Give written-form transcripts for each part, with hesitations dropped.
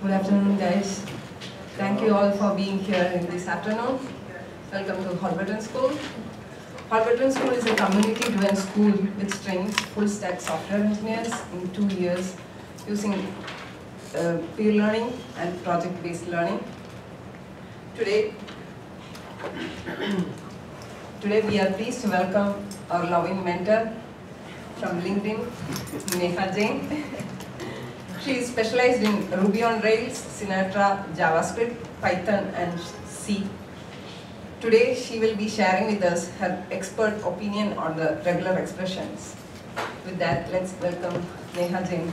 Good afternoon, guys. Thank you all for being here in this afternoon. Welcome to Holberton School. Holberton School is a community-driven school which trains full-stack software engineers in 2 years using peer learning and project-based learning. Today we are pleased to welcome our loving mentor from LinkedIn, Neha Jain. She is specialized in Ruby on Rails, Sinatra, JavaScript, Python, and C. Today she will be sharing with us her expert opinion on the regular expressions. With that, let's welcome Neha Jain.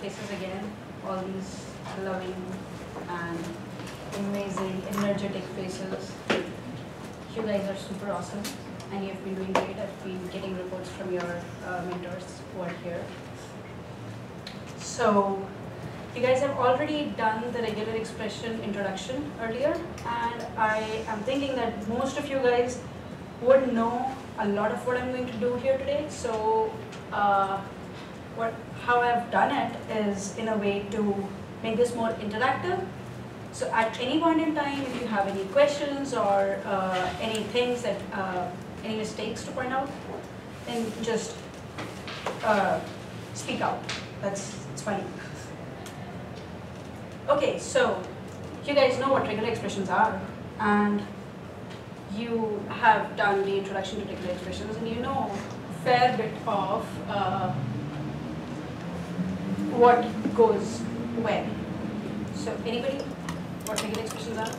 Faces again, all these loving and amazing, energetic faces. You guys are super awesome and you have been doing great. I've been getting reports from your mentors who are here. So, you guys have already done the regular expression introduction earlier, and I am thinking that most of you guys would know a lot of what I'm going to do here today. So, how I've done it is in a way to make this more interactive. So at any point in time, if you have any questions or any things that, any mistakes to point out, then just speak out. It's funny. Okay, so you guys know what regular expressions are, and you have done the introduction to regular expressions, and you know a fair bit of what goes where. So anybody, what regular expressions are?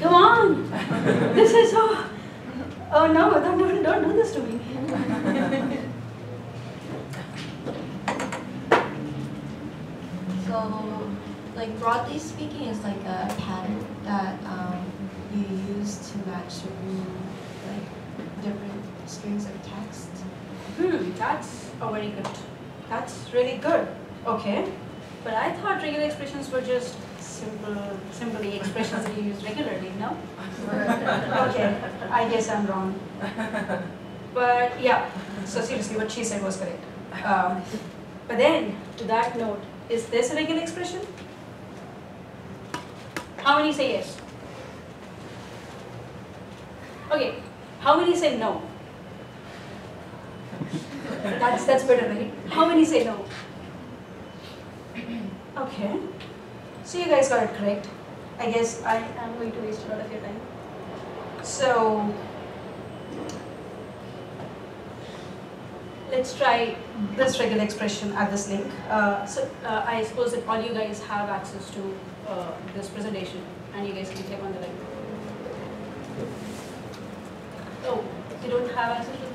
Come on! This is so... Oh no, don't do this to me. So, like broadly speaking, it's like a pattern that you use to match like different strings of text. That's very good. That's really good. Okay. But I thought regular expressions were just simply expressions that you use regularly, no? Okay. I guess I'm wrong. But yeah, so seriously, what she said was correct. But then, to that note, is this a regular expression? How many say yes? Okay. How many say no? That's better, right? How many say no? Okay. So you guys got it correct. I guess I am going to waste a lot of your time. So let's try this regular expression at this link. I suppose that all you guys have access to this presentation, and you guys can click on the link. Oh, you don't have access to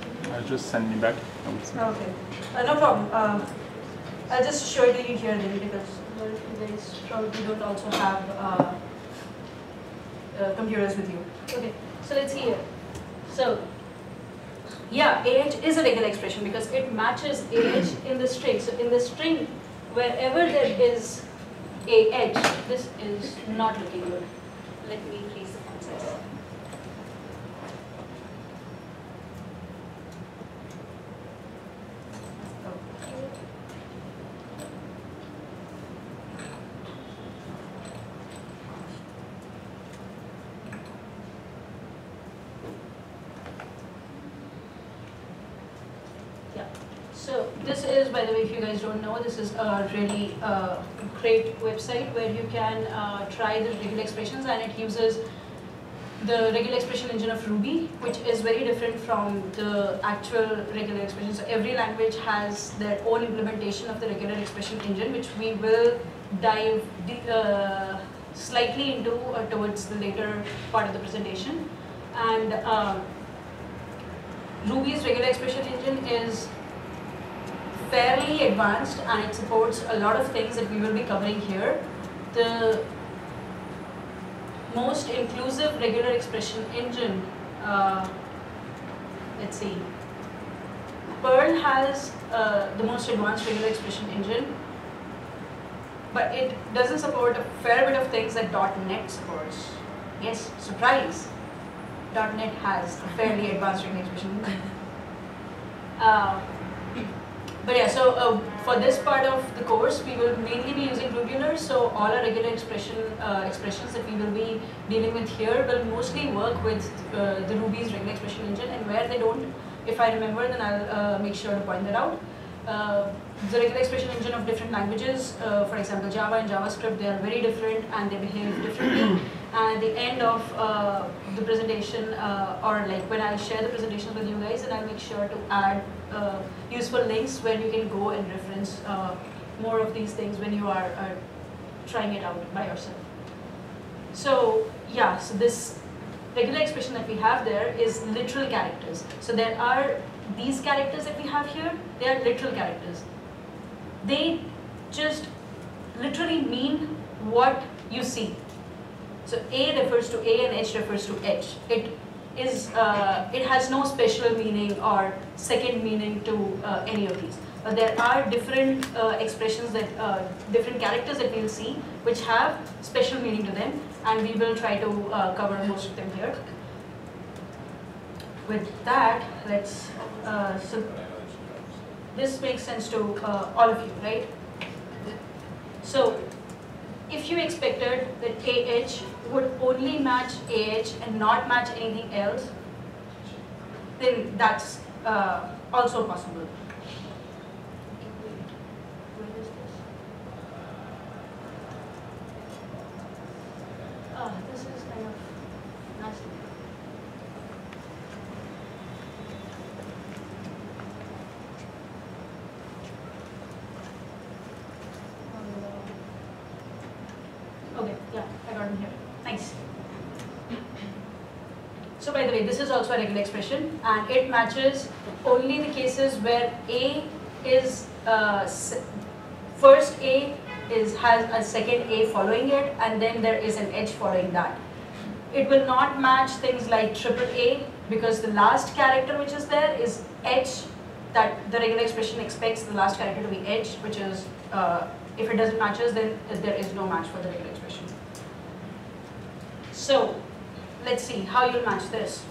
just send me back. Okay. No problem. I'll just show it to you here then, because you guys probably don't also have computers with you. Okay. So let's see here. So, yeah, age is a regular expression because it matches age in the string. So in the string, wherever there is a edge, this is not looking good. Let me increase the font size. By the way, if you guys don't know, this is a really great website where you can try the regular expressions, and it uses the regular expression engine of Ruby, which is very different from the actual regular expression. So every language has their own implementation of the regular expression engine, which we will dive slightly into towards the later part of the presentation. And Ruby's regular expression engine is fairly advanced, and it supports a lot of things that we will be covering here. The most inclusive regular expression engine. Let's see. Perl has the most advanced regular expression engine, but it doesn't support a fair bit of things that .NET supports. Yes, surprise! .NET has a fairly advanced regular expression engine. But yeah, so for this part of the course, we will mainly be using Rubular, so all our regular expressions that we will be dealing with here will mostly work with the Ruby's regular expression engine, and where they don't, if I remember, then I'll make sure to point that out. The regular expression engine of different languages, for example Java and JavaScript, they are very different and they behave differently. And at the end of the presentation, or like when I share the presentations with you guys, and I'll make sure to add useful links where you can go and reference more of these things when you are trying it out by yourself. So yeah, so this regular expression that we have there is literal characters. So there are these characters that we have here, they are literal characters. They just literally mean what you see. So A refers to A and H refers to H. It has no special meaning or second meaning to any of these. There are different expressions that, different characters that we will see which have special meaning to them, and we will try to cover most of them here. With that, let's, so this makes sense to all of you, right? So if you expected that AH would only match AH and not match anything else, then that's also possible. Where is this? Oh, this is kind of nasty. By the way, this is also a regular expression, and it matches only the cases where A is first A has a second A following it, and then there is an H following that. It will not match things like triple A, because the last character which is there is H. That the regular expression expects the last character to be H, which is if it doesn't matches, then there is no match for the regular expression. So let's see how you'll match this.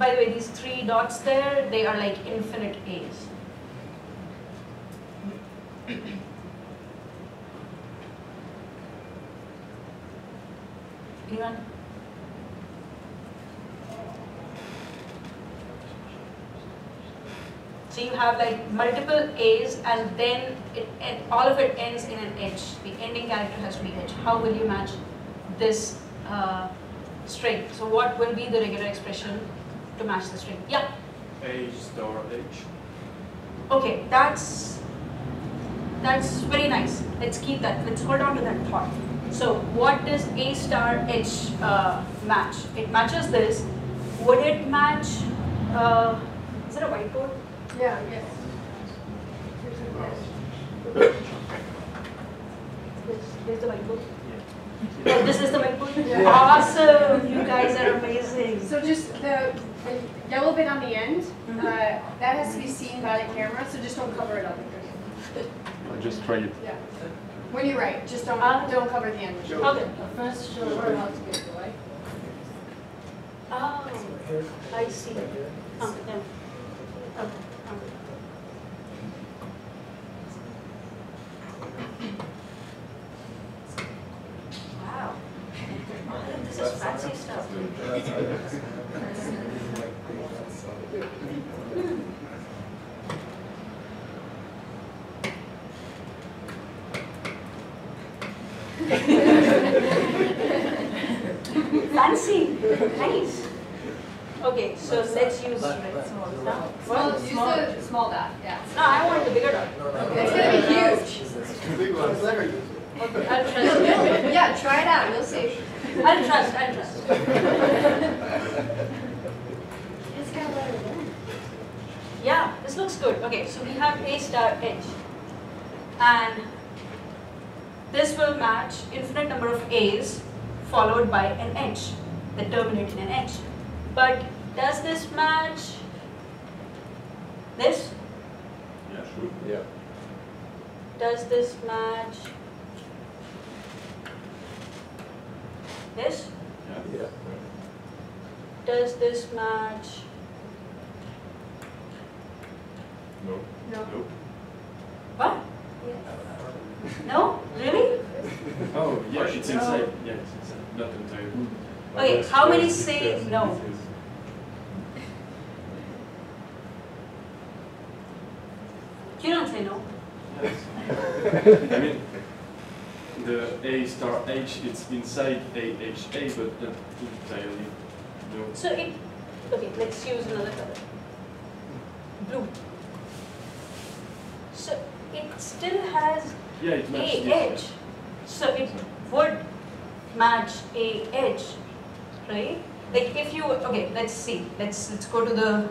By the way, these three dots there, they are like infinite A's. Anyone? So you have like multiple A's, and then all of it ends in an H. The ending character has to be H. How will you match this string? So what will be the regular expression to match the string? Yeah? H star H. Okay, that's very nice. Let's keep that. Let's hold on to that thought. So what does A star H match? It matches this. Would it match, is it a whiteboard? Yeah, yes. There's the whiteboard. Oh, this is the whiteboard? Yeah. Awesome! You guys are amazing. So just the yellow bit on the end, that has to be seen by the camera, so just don't cover it up. I'll just try it. Yeah. When you write, just don't cover the end. Sure. Okay. First, show her how to get the whiteboard. Oh, I see. Oh, yeah. Okay. This is fancy stuff. Fancy, nice. Okay, so let's use small dot. Well, use the small dot. Yeah. No, I want the bigger dot. Okay. It's gonna be huge. Okay, I'll trust you. Yeah, try it out. You'll see. I'll trust. It's got a lot of them. Yeah, this looks good. Okay, so we have A star H. And this will match infinite number of A's followed by an edge that terminates in an edge. But does this match this? Yeah, sure. Yeah. Does this match this? Yeah. Yeah. Does this match? No. No. Nope. What? Yes. No? Really? Oh, yeah, it's inside. Yeah, it's inside. Not entirely. Okay, how many say no? You don't say no. Yes. I mean, the A star H, it's inside AHA, but not entirely. No. So it, okay, let's use another color. Blue. So it still has A edge. So it would match A edge, right? Like if you, okay, let's see. Let's go to the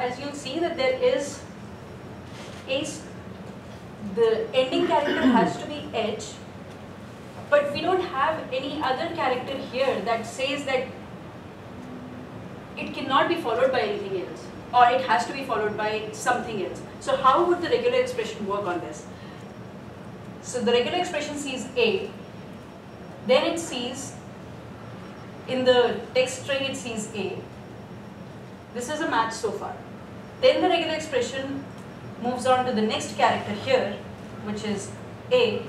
as you'll see that there is the ending character has to be edge, but we don't have any other character here that says that it cannot be followed by anything else or it has to be followed by something else. So how would the regular expression work on this? So the regular expression sees A, then it sees in the text string it sees A. This is a match so far. Then the regular expression moves on to the next character here, which is A,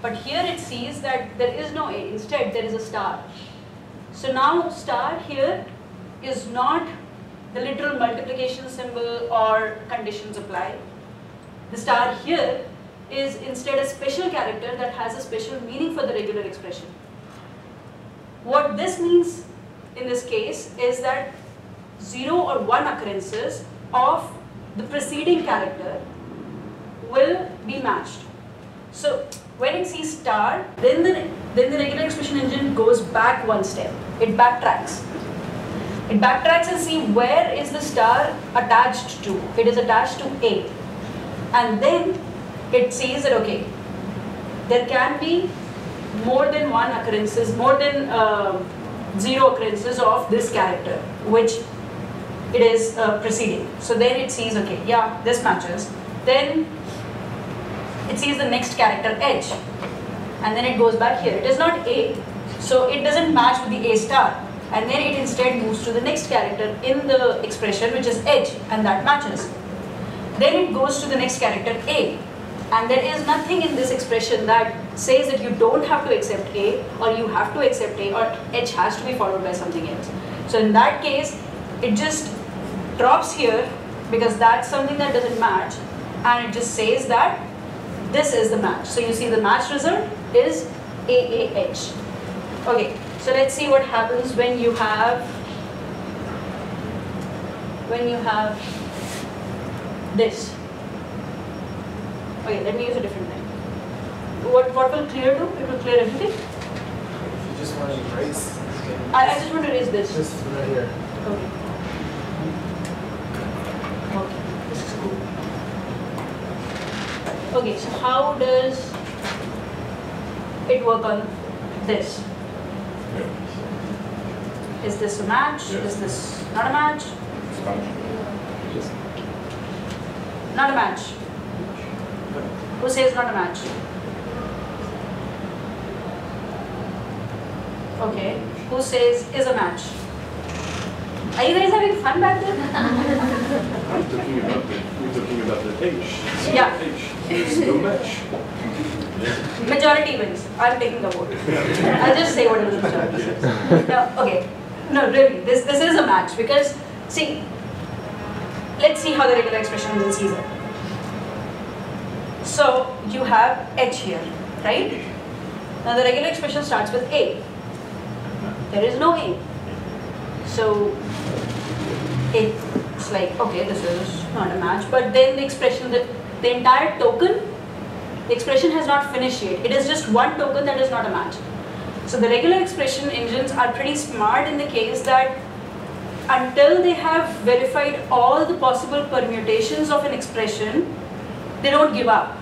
but here it sees that there is no A, instead there is a star. So now star here is not the literal multiplication symbol or conditions apply. The star here is instead a special character that has a special meaning for the regular expression. What this means in this case is that 0 or 1 occurrences of the preceding character will be matched. So when it sees star, then the regular expression engine goes back one step. It backtracks. It backtracks and see where is the star attached to. It is attached to A. And then it sees that okay, there can be more than one occurrences, more than 0 occurrences of this character, which it is preceding. So then it sees, okay, yeah, this matches. Then it sees the next character edge, and then it goes back here. It is not A, so it doesn't match with the A star. And then it instead moves to the next character in the expression, which is edge, and that matches. Then it goes to the next character A, and there is nothing in this expression that says that you don't have to accept A, or you have to accept A, or edge has to be followed by something else. So in that case, it just drops here because that's something that doesn't match, and it just says that this is the match. So you see the match result is AAH. Okay, so let's see what happens when you have this. Okay, let me use a different thing. What will clear do? It will clear everything. If you just want to erase. I just want to erase this. This is right here. Okay. Okay, this is cool. Okay, so how does it work on this. Yeah. Is this a match? Yes. Is this not a match? It's a match. Yes. Not a match. Who says not a match? Okay. Who says is a match? Are you guys having fun back then? I'm talking about the, we're talking about the page. So yeah. The page. There's no match. Majority wins. I'm taking the vote. I'll just say whatever the majority says. No, okay. No, really. This is a match because, see, let's see how the regular expression is in Caesar. So you have H here, right? Now the regular expression starts with A. There is no A. So it's like, okay, this is not a match, but then the expression, the entire token, the expression has not finished yet. It is just one token that is not a match. So the regular expression engines are pretty smart in the case that until they have verified all the possible permutations of an expression, they don't give up.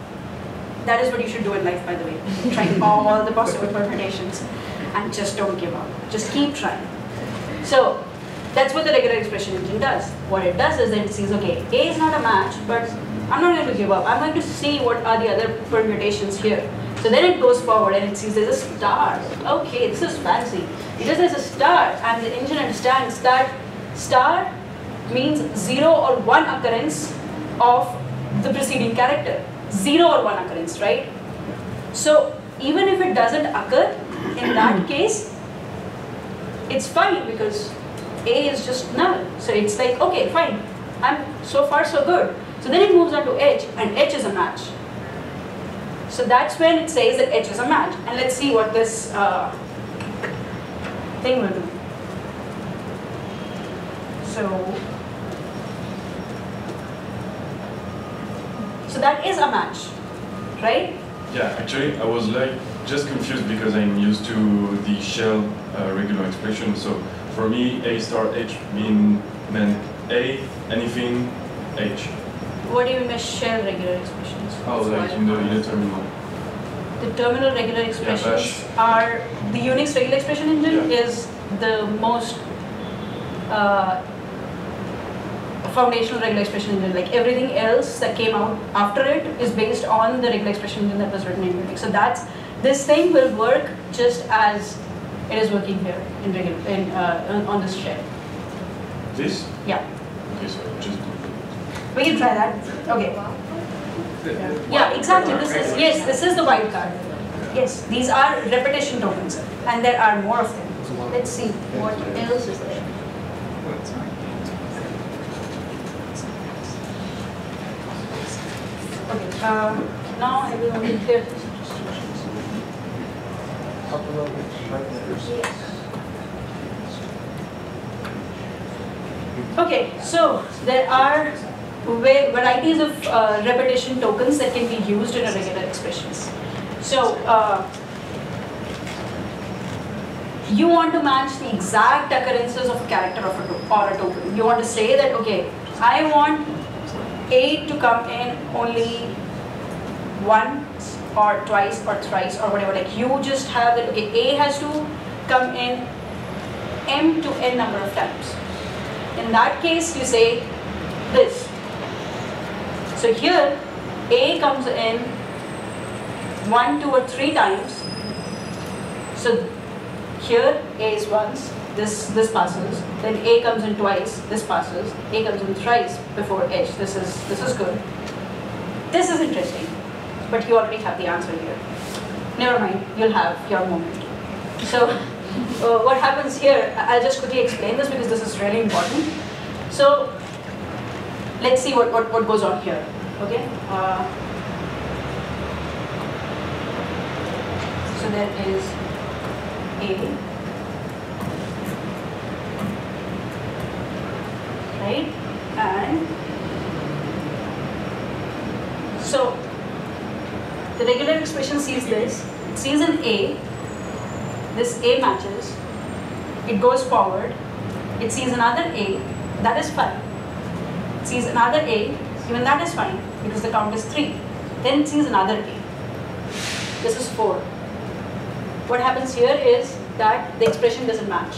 That is what you should do in life, by the way. Trying all the possible permutations and just don't give up. Just keep trying. So that's what the regular expression engine does. What it does is that it sees, okay, A is not a match, but I'm not going to give up. I'm going to see what are the other permutations here. So then it goes forward and it sees there's a star. Okay, this is fancy. Because there's a star and the engine understands that star means 0 or 1 occurrence of the preceding character. 0 or 1 occurrence, right? So even if it doesn't occur, in that case, it's fine because A is just null. So it's like, okay, fine. I'm so far so good. So then it moves on to H and H is a match. So that's when it says that H is a match. And let's see what this thing will do. So that is a match, right? Yeah, actually I was like just confused because I'm used to the shell regular expression. So for me, A star H meant A, anything, H. What do you mean by shell regular expressions? Oh, like in the terminal. The terminal regular expressions are, the Unix regular expression engine is the most foundational regular expression engine. Like everything else that came out after it is based on the regular expression engine that was written in Unix. So that's, this thing will work just as it is working here in regular, on this shell. This? Yeah. Okay, so just we can try that. Okay. Yeah, exactly. This is, yes, this is the wildcard. Yes, these are repetition tokens, and there are more of them. Let's see what else is there. Okay. Now I will only clear these instructions. Okay. So there are varieties of repetition tokens that can be used in a regular expressions. So you want to match the exact occurrences of a character of a token. You want to say that, okay, I want A to come in only once or twice or thrice or whatever. Like you just have that, okay, A has to come in M to N number of times. In that case, you say this. So here, A comes in 1, 2, or 3 times. So here, A is once, this passes. Then A comes in twice, this passes. A comes in thrice before H. This is good. This is interesting, but you already have the answer here. Never mind, you'll have your moment. So what happens here, I'll just quickly explain this because this is really important. So let's see what goes on here, okay? So there is A, right? And so the regular expression sees this, it sees an A, this A matches, it goes forward, it sees another A, that is fine. It sees another A, even that is fine because the count is 3. Then it sees another A. This is 4. what happens here is that the expression doesn't match.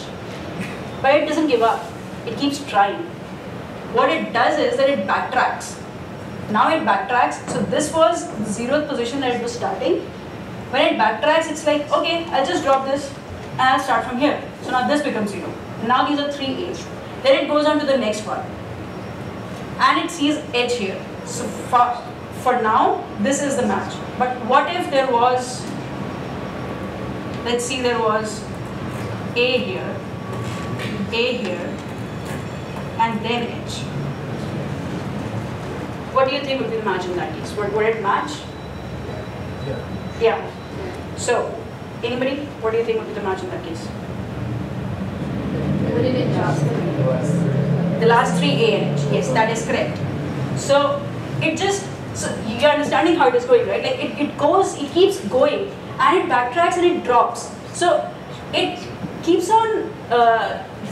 But it doesn't give up. It keeps trying. What it does is that it backtracks. Now it backtracks. So this was the 0th position that it was starting. When it backtracks, it's like, okay, I'll just drop this and I'll start from here. So now this becomes 0. Now these are 3 H. Then it goes on to the next one. And it sees H here. So for now, this is the match. But what if there was, let's see, there was A here, and then H. What do you think would be the match in that case? Would it match? Yeah. Yeah. So, anybody, what do you think would be the match in that case? The last 3 A and H. Yes, that is correct. So, it just, so you're understanding how it is going, right? Like it goes, it keeps going, and it backtracks and it drops. So, it keeps on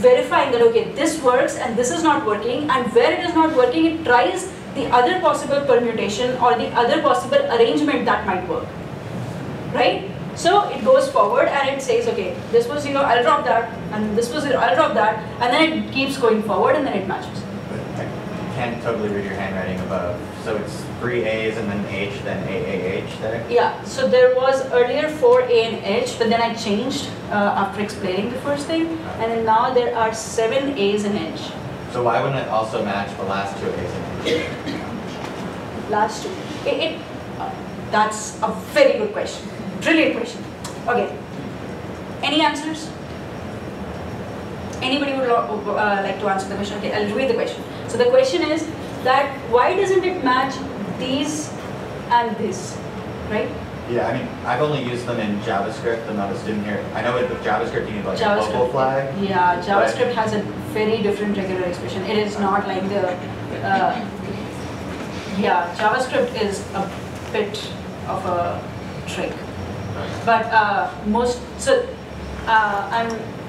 verifying that, okay, this works and this is not working, and where it is not working, it tries the other possible permutation or the other possible arrangement that might work, right? So it goes forward and it says, okay, this was 0, I'll drop that, and this was 0, I'll drop that, and then it keeps going forward and then it matches. I can't totally read your handwriting above. So it's 3 A's and then H, then A H there? Yeah, so there was earlier 4 A and H, but then I changed after explaining the first thing, and then now there are 7 A's and H. So why wouldn't it also match the last 2 A's and H? Last 2. That's a very good question. Brilliant question. Okay. Any answers? Anybody would like to answer the question? Okay, I'll read the question. So the question is that why doesn't it match these and this, right? Yeah, I mean, I've only used them in JavaScript. I'm not a student here. I know with JavaScript you need like a local flag. Yeah, JavaScript has a very different regular expression. It is not like the, yeah, JavaScript is a bit of a trick. But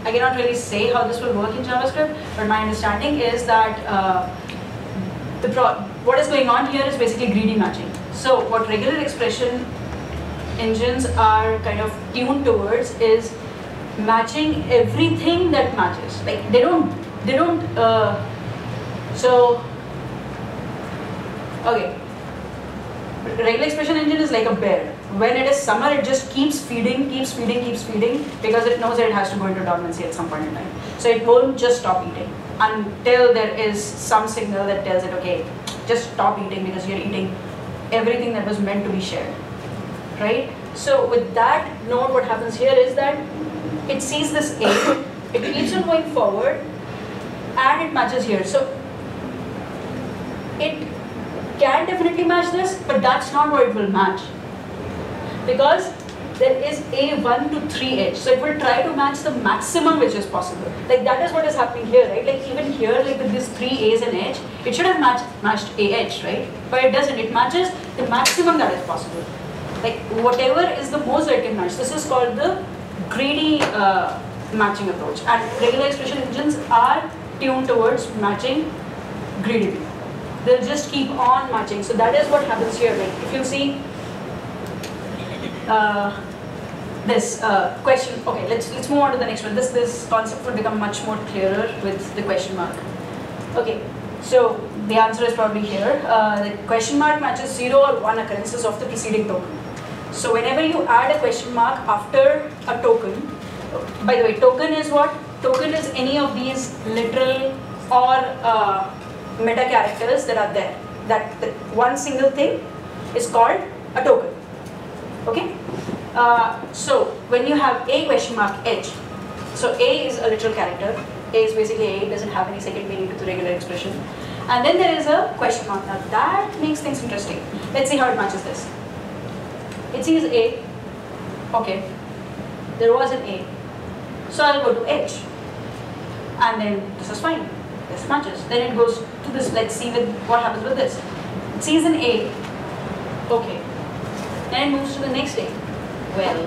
I cannot really say how this will work in JavaScript, but my understanding is that what is going on here is basically greedy matching. So what regular expression engines are kind of tuned towards is matching everything that matches. Like okay. Regular expression engine is like a bear. When it is summer, it just keeps feeding because it knows that it has to go into dormancy at some point in time. So it won't just stop eating until there is some signal that tells it, okay, just stop eating because you're eating everything that was meant to be shared, right? So with that note, what happens here is that it sees this A, it keeps on going forward, and it matches here. So it can definitely match this, but that's not what it will match. Because there is A1 to 3H, so it will try to match the maximum which is possible. Like that is what is happening here, right? Like even here, like with these 3 A's and H, it should have matched AH, right? But it doesn't, it matches the maximum that is possible. Like whatever is the most that it can match. This is called the greedy matching approach. And regular expression engines are tuned towards matching greedily. They'll just keep on matching. So that is what happens here. Like if you see, this question. Okay, let's move on to the next one. This concept will become much more clearer with the question mark. Okay, so the answer is probably here. The question mark matches 0 or 1 occurrences of the preceding token. So whenever you add a question mark after a token, by the way, token is what? Token is any of these literal or meta characters that are there. That one single thing is called a token. Okay, so when you have A question mark H, so A is a literal character, A is basically A, it doesn't have any second meaning to the regular expression, and then there is a question mark. Now that makes things interesting. Let's see how it matches this. It sees A, okay, there was an A, so I'll go to H, and then this is fine, this matches. Then it goes to this, let's see what happens with this. It sees an A, okay. Then it moves to the next day. Well,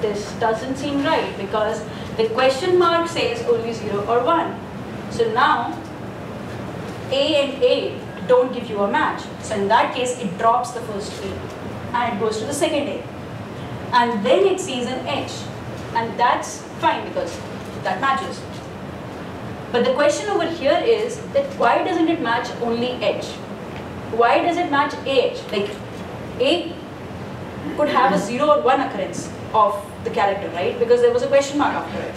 this doesn't seem right because the question mark says only 0 or 1. So now, A and A don't give you a match. So in that case, it drops the first A and it goes to the second A. and then it sees an edge, and that's fine because that matches. But the question over here is that why doesn't it match only edge? Why does it match a edge? Like a could have a 0 or 1 occurrence of the character, right? Because there was a question mark after it.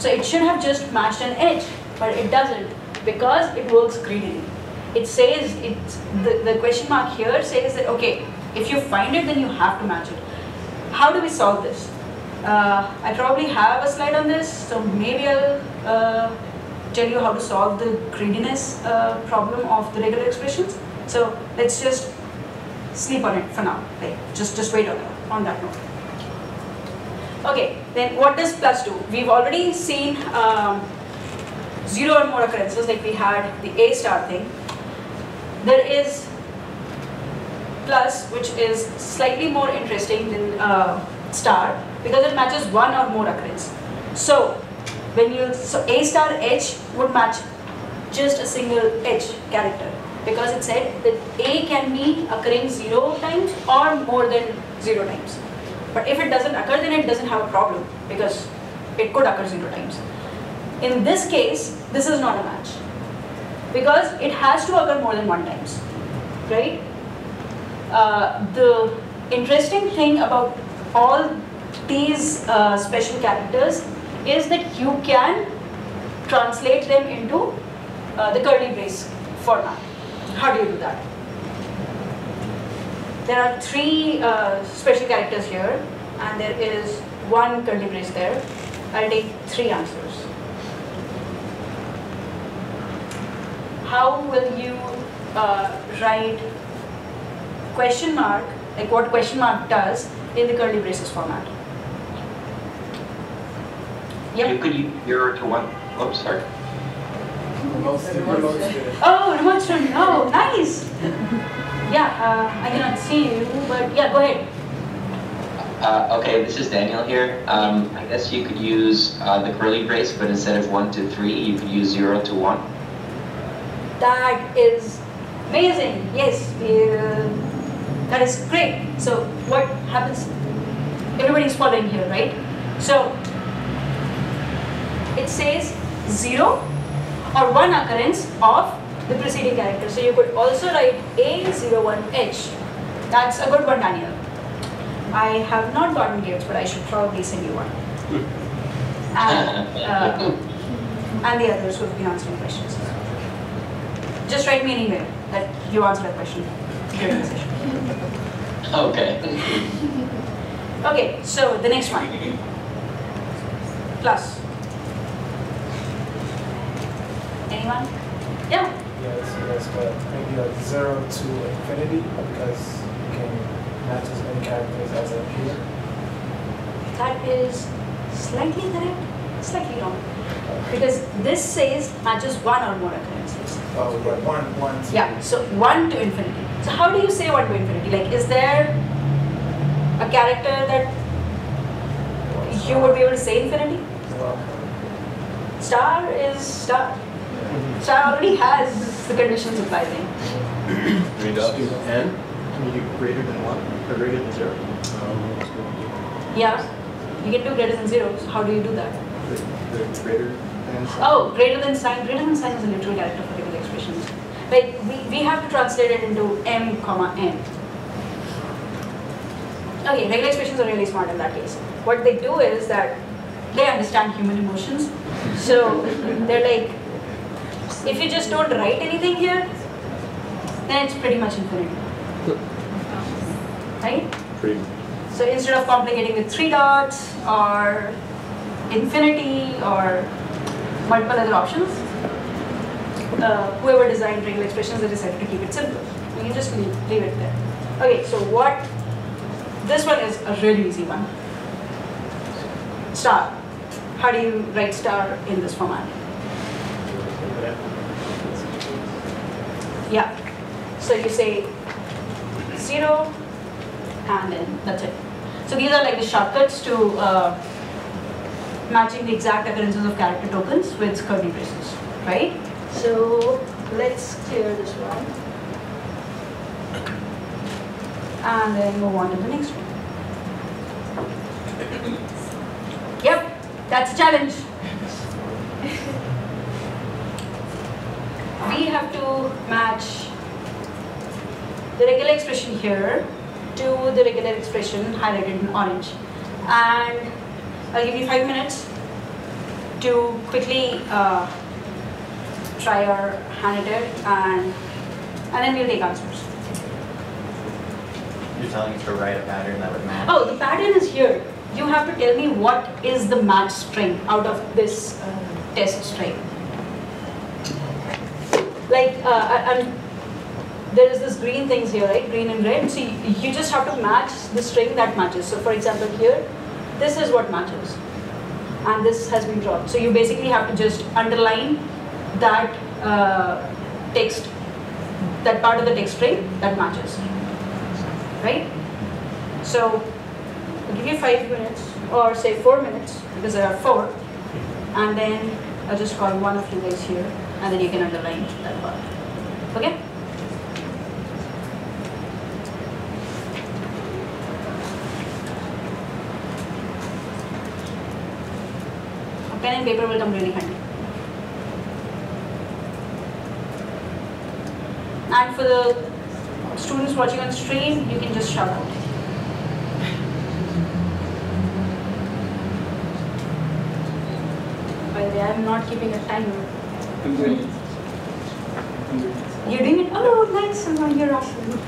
So it should have just matched an edge, but it doesn't because it works greedily. It says, the question mark here says that, okay, if you find it, then you have to match it. How do we solve this? I probably have a slide on this, so maybe I'll tell you how to solve the greediness problem of the regular expressions. So let's just sleep on it for now. Like, just wait on that note. Okay, then what does plus do? We've already seen 0 or more occurrences, like we had the A star thing. There is plus, which is slightly more interesting than star, because it matches 1 or more occurrence. So so A star edge would match just a single edge character, because it said that A can be occurring 0 times or more than 0 times. But if it doesn't occur, then it doesn't have a problem, because it could occur 0 times. In this case, this is not a match, because it has to occur more than 1 times, right? The interesting thing about all these special characters is that you can translate them into the curly brace format. How do you do that? There are 3 special characters here, and there is 1 curly brace there. I'll take 3 answers. How will you write question mark, like what question mark does, in the curly braces format? Yep. You could use 0 to 1. Oh, sorry. Oh, remonstrant. Oh, nice. Yeah, I cannot see you, but yeah, go ahead. Okay, this is Daniel here. I guess you could use the curly brace, but instead of 1 to 3, you could use 0 to 1. That is amazing. Yes, that is great. So what happens? Everybody's following here, right? So it says 0 or 1 occurrence of the preceding character. So you could also write A01H. That's a good one, Daniel. I have not gotten gifts, but I should probably send you one. And the others who have been answering questions. Just write me an email that you answered a question during the session. Okay. Okay, so the next one. Plus. Anyone? Yeah? Yeah, it's yes, but maybe like 0 to infinity, because you can match as many characters as appear. That is slightly correct, slightly wrong. Because this says matches 1 or more occurrences. Oh, but one to yeah, so 1 to infinity. So how do you say 1 to infinity? Like, is there a character that you would be able to say infinity? Star is star. Star already has the conditions applied thing. N can you do greater than 1 or greater than 0? Yeah, you can do greater than 0. So how do you do that? Greater than sign. Oh, greater than sign. Greater than sign is a literal character for regular expressions. Like, we have to translate it into m, n. Okay, regular expressions are really smart in that case. What they do is that they understand human emotions. So they're like, if you just don't write anything here, then it's pretty much infinity. Right? Pretty. So instead of complicating with 3 dots or infinity or multiple other options, whoever designed regular expressions, they decided to keep it simple. You can just leave it there. Okay, so what? This one is a really easy one. Star. How do you write star in this format? Yeah. So you say 0, and then that's it. So these are like the shortcuts to matching the exact occurrences of character tokens with curly braces, right? So let's clear this one, and then move on to the next one. That's a challenge. We have to match the regular expression here to the regular expression highlighted in orange. And I'll give you 5 minutes to quickly try your hand at it, and then we'll take answers. You're telling me to write a pattern that would match? Oh, the pattern is here. You have to tell me what is the match string out of this test string. Like, there is this green things here, right? Green and red. So you just have to match the string that matches. So for example here, this is what matches. And this has been dropped. So you basically have to just underline that text, that part of the text string that matches, right? So I'll give you 5 minutes, or say 4 minutes, because there are 4. And then I'll just call one of you guys here, and then you can underline that part, okay? A pen and paper will come really handy. And for the students watching on stream, you can just shout out. I'm not keeping a timer. I'm doing it. You're doing it? Oh, nice. I'm on your option.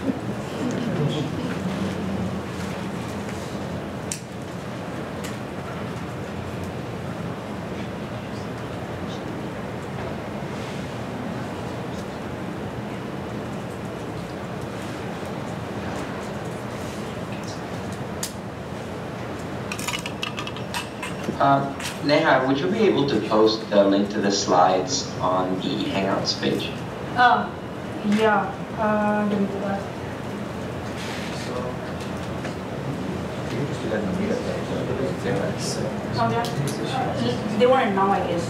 Neha, would you be able to post the link to the slides on the Hangouts page? Oh, yeah. Let me do that. So, you can just do that in the meetup page. Okay. They want it now, I guess.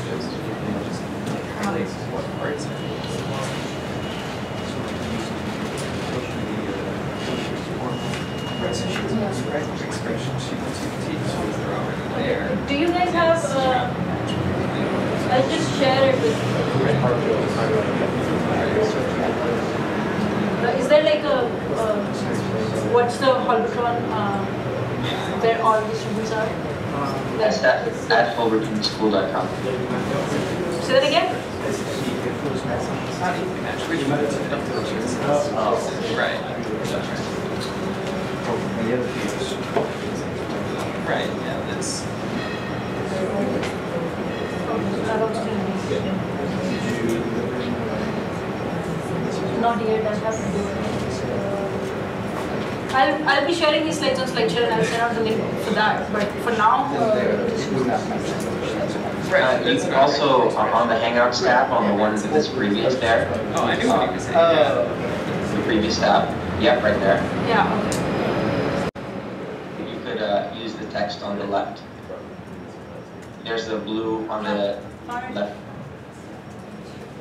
Do you guys have I'll just share it with you. Is there like a what's the Holberton where all the students are? That's at holbertonschool.com. Say that again? Right, yeah, that's... Not yet, I have to do it. I'll be sharing these slides on SlideShare and I'll send out the link for that, but for now... you can also, on the Hangouts tab, on the one that's previous there. Oh, I do want to say, yeah. The previous tab. Yep, right there. Yeah, okay. Text on the left. There's the blue on the left.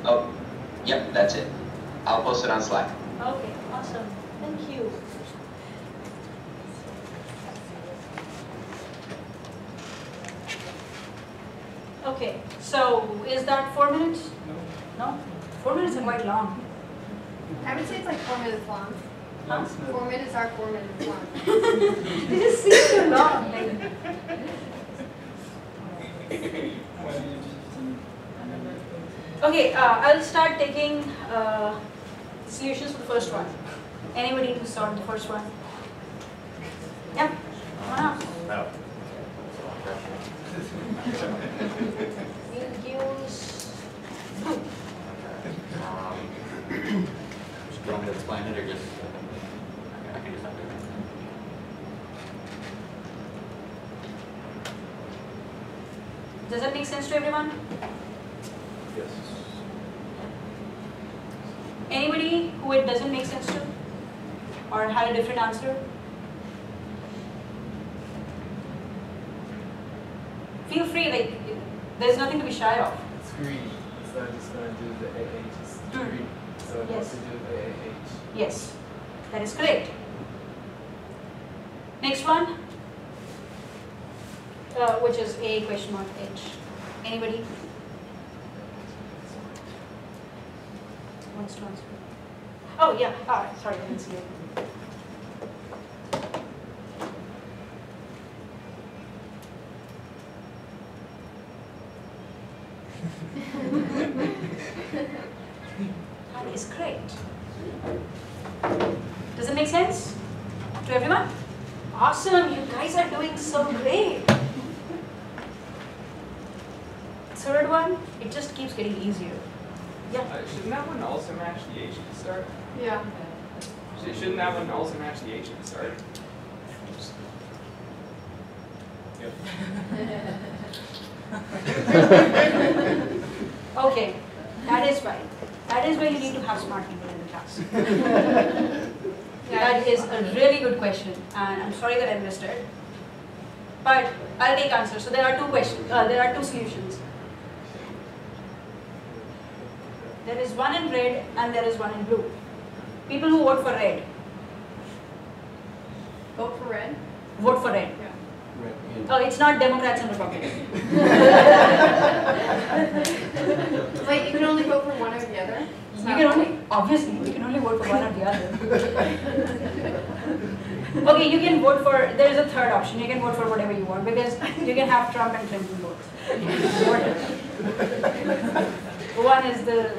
Oh, yep, that's it. I'll post it on Slack. Okay, awesome. Thank you. Okay, so is that 4 minutes? No. No? 4 minutes are quite long. I would say it's like 4 minutes long. Huh? 4 minutes are 4 minutes long. They just seem so long. Okay, I'll start taking solutions for the first one. Anybody who solved the first one? Yeah? Come on up. No. We'll use... Do you want me to explain it or just... Does that make sense to everyone? Yes. Anybody who it doesn't make sense to? Or had a different answer? Feel free, like, there's nothing to be shy of. It's green, so I'm just going to do the AH. It's green, so I'm going to do the AH. Yes, that is correct. Next one. which is a question mark h. Anybody wants to answer? Oh yeah, sorry, I didn't see it. That is great. Does it make sense to everyone? Awesome, you guys are doing so great. Third one, it just keeps getting easier. Yeah. Shouldn't that one also match the H at the start? Yeah. Shouldn't that one also match the H at the start? Yep. Okay, that is why. That is why you need to have smart people in the class. That is a really good question, and I'm sorry that I missed it. But I'll take answers. So there are two questions. There are two solutions. There is one in red and there is one in blue. People who vote for red. Vote for red. Vote for red. Yeah. Oh, it's not Democrats and Republicans. Wait, you can only vote for one or the other? You can only, obviously, you can only vote for one or the other. Okay, you can vote for, there is a third option, you can vote for whatever you want, because you can have Trump and Clinton both. One is the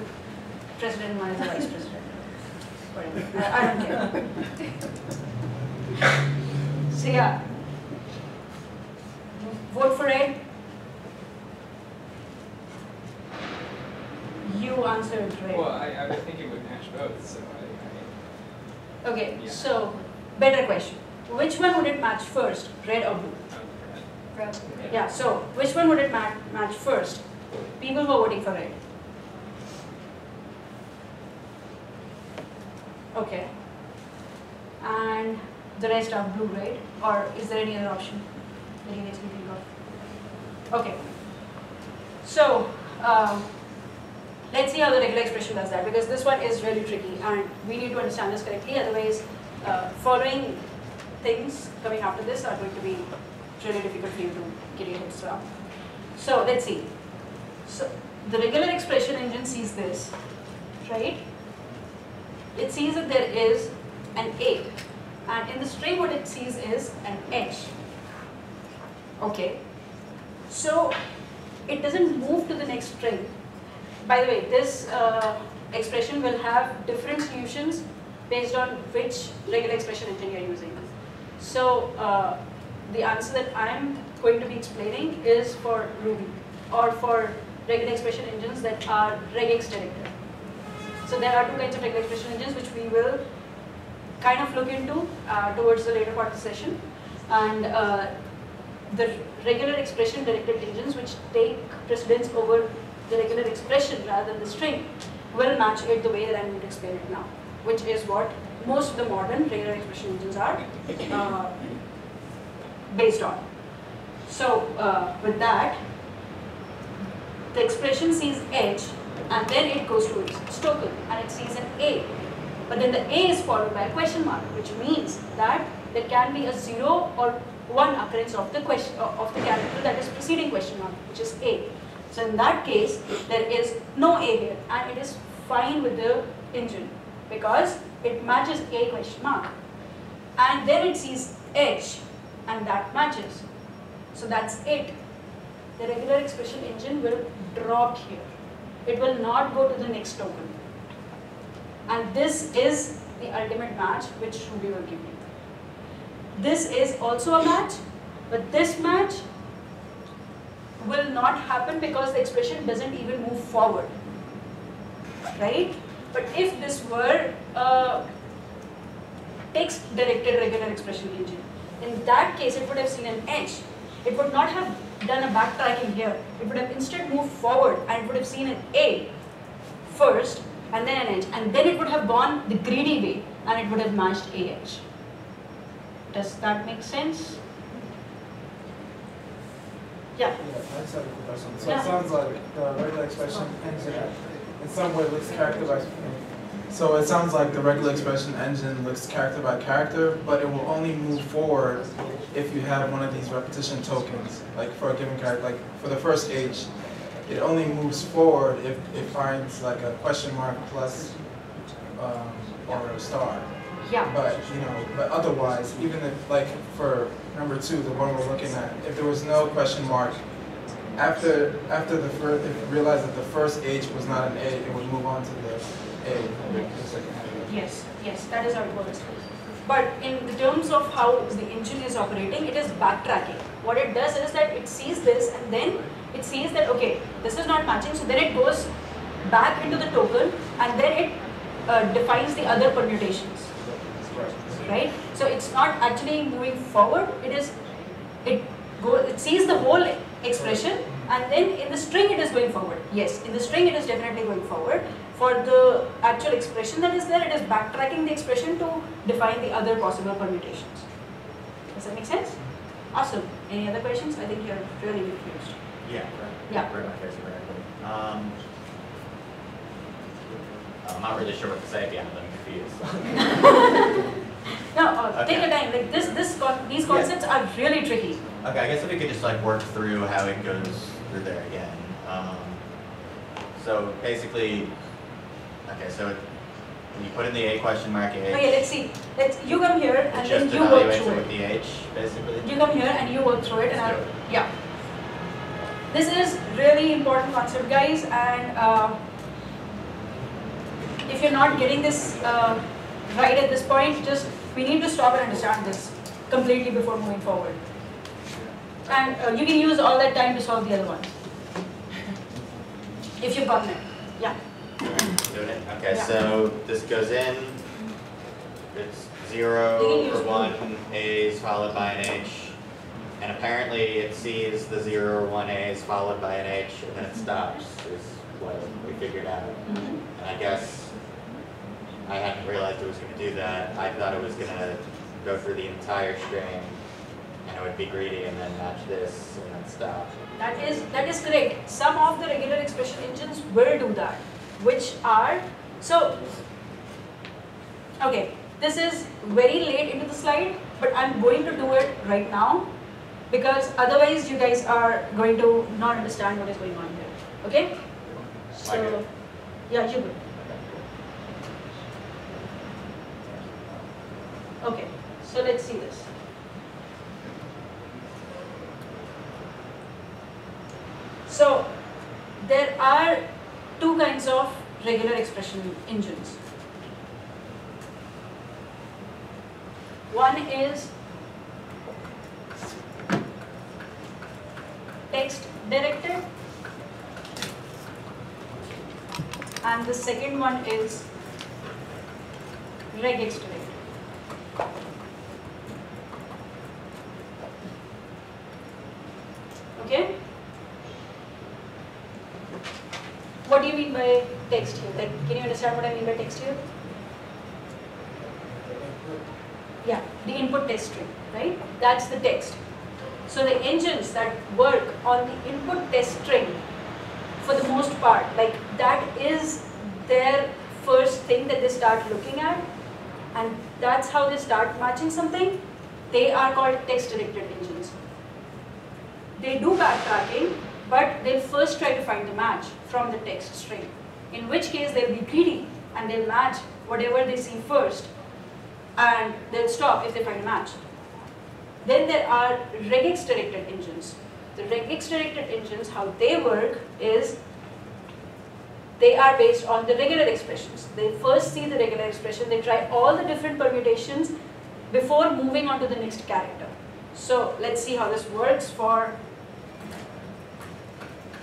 president, one is the vice president. Whatever. I don't care. So yeah. Vote for red. You answered red. Well, I would think it would match both, so I okay, yeah. So, better question. Which one would it match first, red or blue? Red. Red. Yeah, so, which one would it match first? People who are voting for red. Okay. And the rest are blue, right? Or is there any other option? Okay, so let's see how the regular expression does that, because this one is really tricky and we need to understand this correctly, otherwise following things coming after this are going to be really difficult for you to get your heads around. So let's see. So the regular expression engine sees this, right? It sees that there is an A, and in the string what it sees is an H. Okay, so it doesn't move to the next string. By the way, this expression will have different solutions based on which regular expression engine you're using. So the answer that I'm going to be explaining is for Ruby or for regular expression engines that are regex directed. So there are two kinds of regular expression engines which we will kind of look into towards the later part of the session, and the regular expression directed engines which take precedence over the regular expression rather than the string will match it the way that I'm going to explain it now, which is what most of the modern regular expression engines are based on. So with that, the expression sees H and then it goes to its token and it sees an A, but then the A is followed by a question mark, which means that there can be a 0 or one occurrence of the question of the character that is preceding question mark, which is A. So in that case, there is no A here, and it is fine with the engine because it matches A question mark, and then it sees H, and that matches. So that's it. The regular expression engine will drop here. It will not go to the next token, and this is the ultimate match which Ruby will give you. This is also a match, but this match will not happen because the expression doesn't even move forward, right? But if this were a text-directed regular expression engine, in that case it would have seen an edge. It would not have done a backtracking here. It would have instead moved forward and it would have seen an A first and then an edge, and then it would have gone the greedy way and it would have matched AH. Does that make sense? Yeah. Yeah, that's a good question. So yeah. It sounds like the regular expression engine in some way looks characterized So it sounds like the regular expression engine looks character by character, but it will only move forward if you have one of these repetition tokens. Like for a given character, like for the first H, it only moves forward if it finds like a question mark plus or a star. Yeah. But you know, but otherwise, even if like for number two, the one we're looking at, if there was no question mark after the first, if it realized that the first H was not an A, it would move on to the A. Yes, yes, that is how it works. But in terms of how the engine is operating, it is backtracking. What it does is that it sees this and then it sees that okay, this is not matching, so then it goes back into the token and then it defines the other permutations, right? So it's not actually moving forward. It sees the whole expression and then in the string it is going forward. Yes, in the string it is definitely going forward. For the actual expression that is there, it is backtracking the expression to define the other possible permutations. Does that make sense? Awesome. Any other questions? I think you are really confused. Yeah. Right. Yeah. Right. I'm not really sure what to say at the end, I'm confused. Take your time. Like these concepts are really tricky. Okay, I guess if we could just like work through how it goes through there again. So basically, okay, so when you put in the A question mark A. Okay, let's see. You come here and then you work through it. With the H, basically. You come here and you work through it. Yeah. This is really important concept, guys, and if you're not getting this right at this point, we need to stop and understand this completely before moving forward. And you can use all that time to solve the other one. If you've gotten it. Yeah. Okay, yeah. So this goes in, it's 0 or 1 A's followed by an H, and apparently it sees the 0 or 1 A's followed by an H, and then it stops, is what we figured out. And I guess I hadn't realized it was going to do that. I thought it was going to go through the entire string, and it would be greedy and then match this and then stop. That is correct. Some of the regular expression engines will do that, which are, so, okay, this is very late into the slide, but I'm going to do it right now, because otherwise you guys are going to not understand what is going on here, okay? So, yeah, you good. Okay, so let's see this. So, there are two kinds of regular expression engines. One is text directed, and the second one is regex directed. Okay? What do you mean by text here? Like, can you understand what I mean by text here? Yeah, the input text string, right? That's the text. So the engines that work on the input text string, for the most part, like that is their first thing that they start looking at, and that's how they start matching something. They are called text-directed engines. They do backtracking, but they'll first try to find the match from the text string, in which case they'll be greedy and they'll match whatever they see first, and they'll stop if they find a match. Then there are regex-directed engines. The regex-directed engines, how they work is they are based on the regular expressions. They first see the regular expression, they try all the different permutations before moving on to the next character. So let's see how this works for,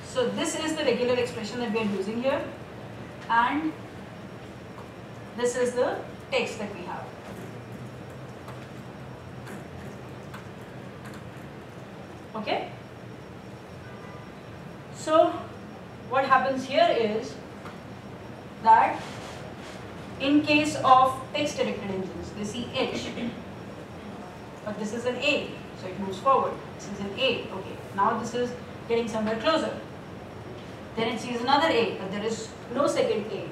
so this is the regular expression that we are using here, and this is the text that we have. Okay? So what happens here is that in case of text directed engines, they see H, but this is an A, so it moves forward. This is an A, okay, now this is getting somewhere closer. Then it sees another A, but there is no second A.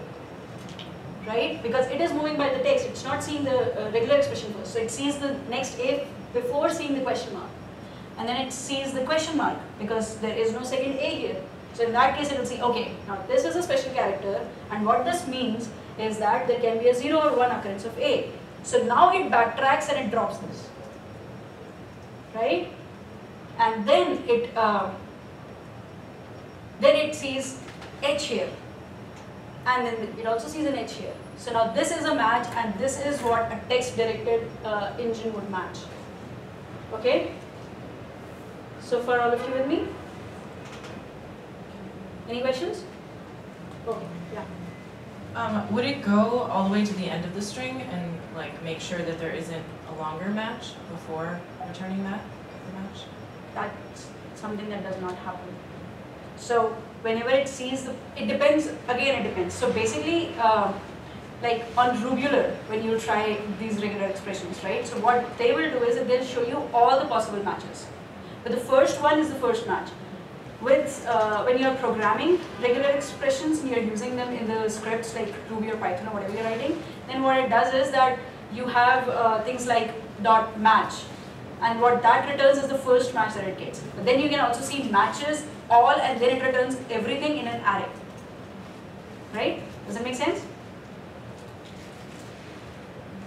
right? Because it is moving by the text, it's not seeing the regular expression first. So it sees the next A before seeing the question mark. And then it sees the question mark because there is no second A here. So in that case it will see, okay, now this is a special character and what this means is that there can be a 0 or 1 occurrence of A. So now it backtracks and it drops this, right? And then it sees H here, and then it also sees an H here. So now this is a match, and this is what a text-directed engine would match. Okay? So far, all of you with me? Any questions? Okay, yeah. Would it go all the way to the end of the string and like make sure that there isn't a longer match before returning that match? That's something that does not happen. So whenever it sees, it depends, again it depends. So basically, like on Rubular, when you try these regular expressions, right? So what they will do is that they'll show you all the possible matches. But the first one is the first match. With, when you're programming regular expressions and you're using them in the scripts like Ruby or Python or whatever you're writing, then what it does is that you have things like .match, and what that returns is the first match that it gets. But then you can also see matches all, and then it returns everything in an array, right? Does that make sense?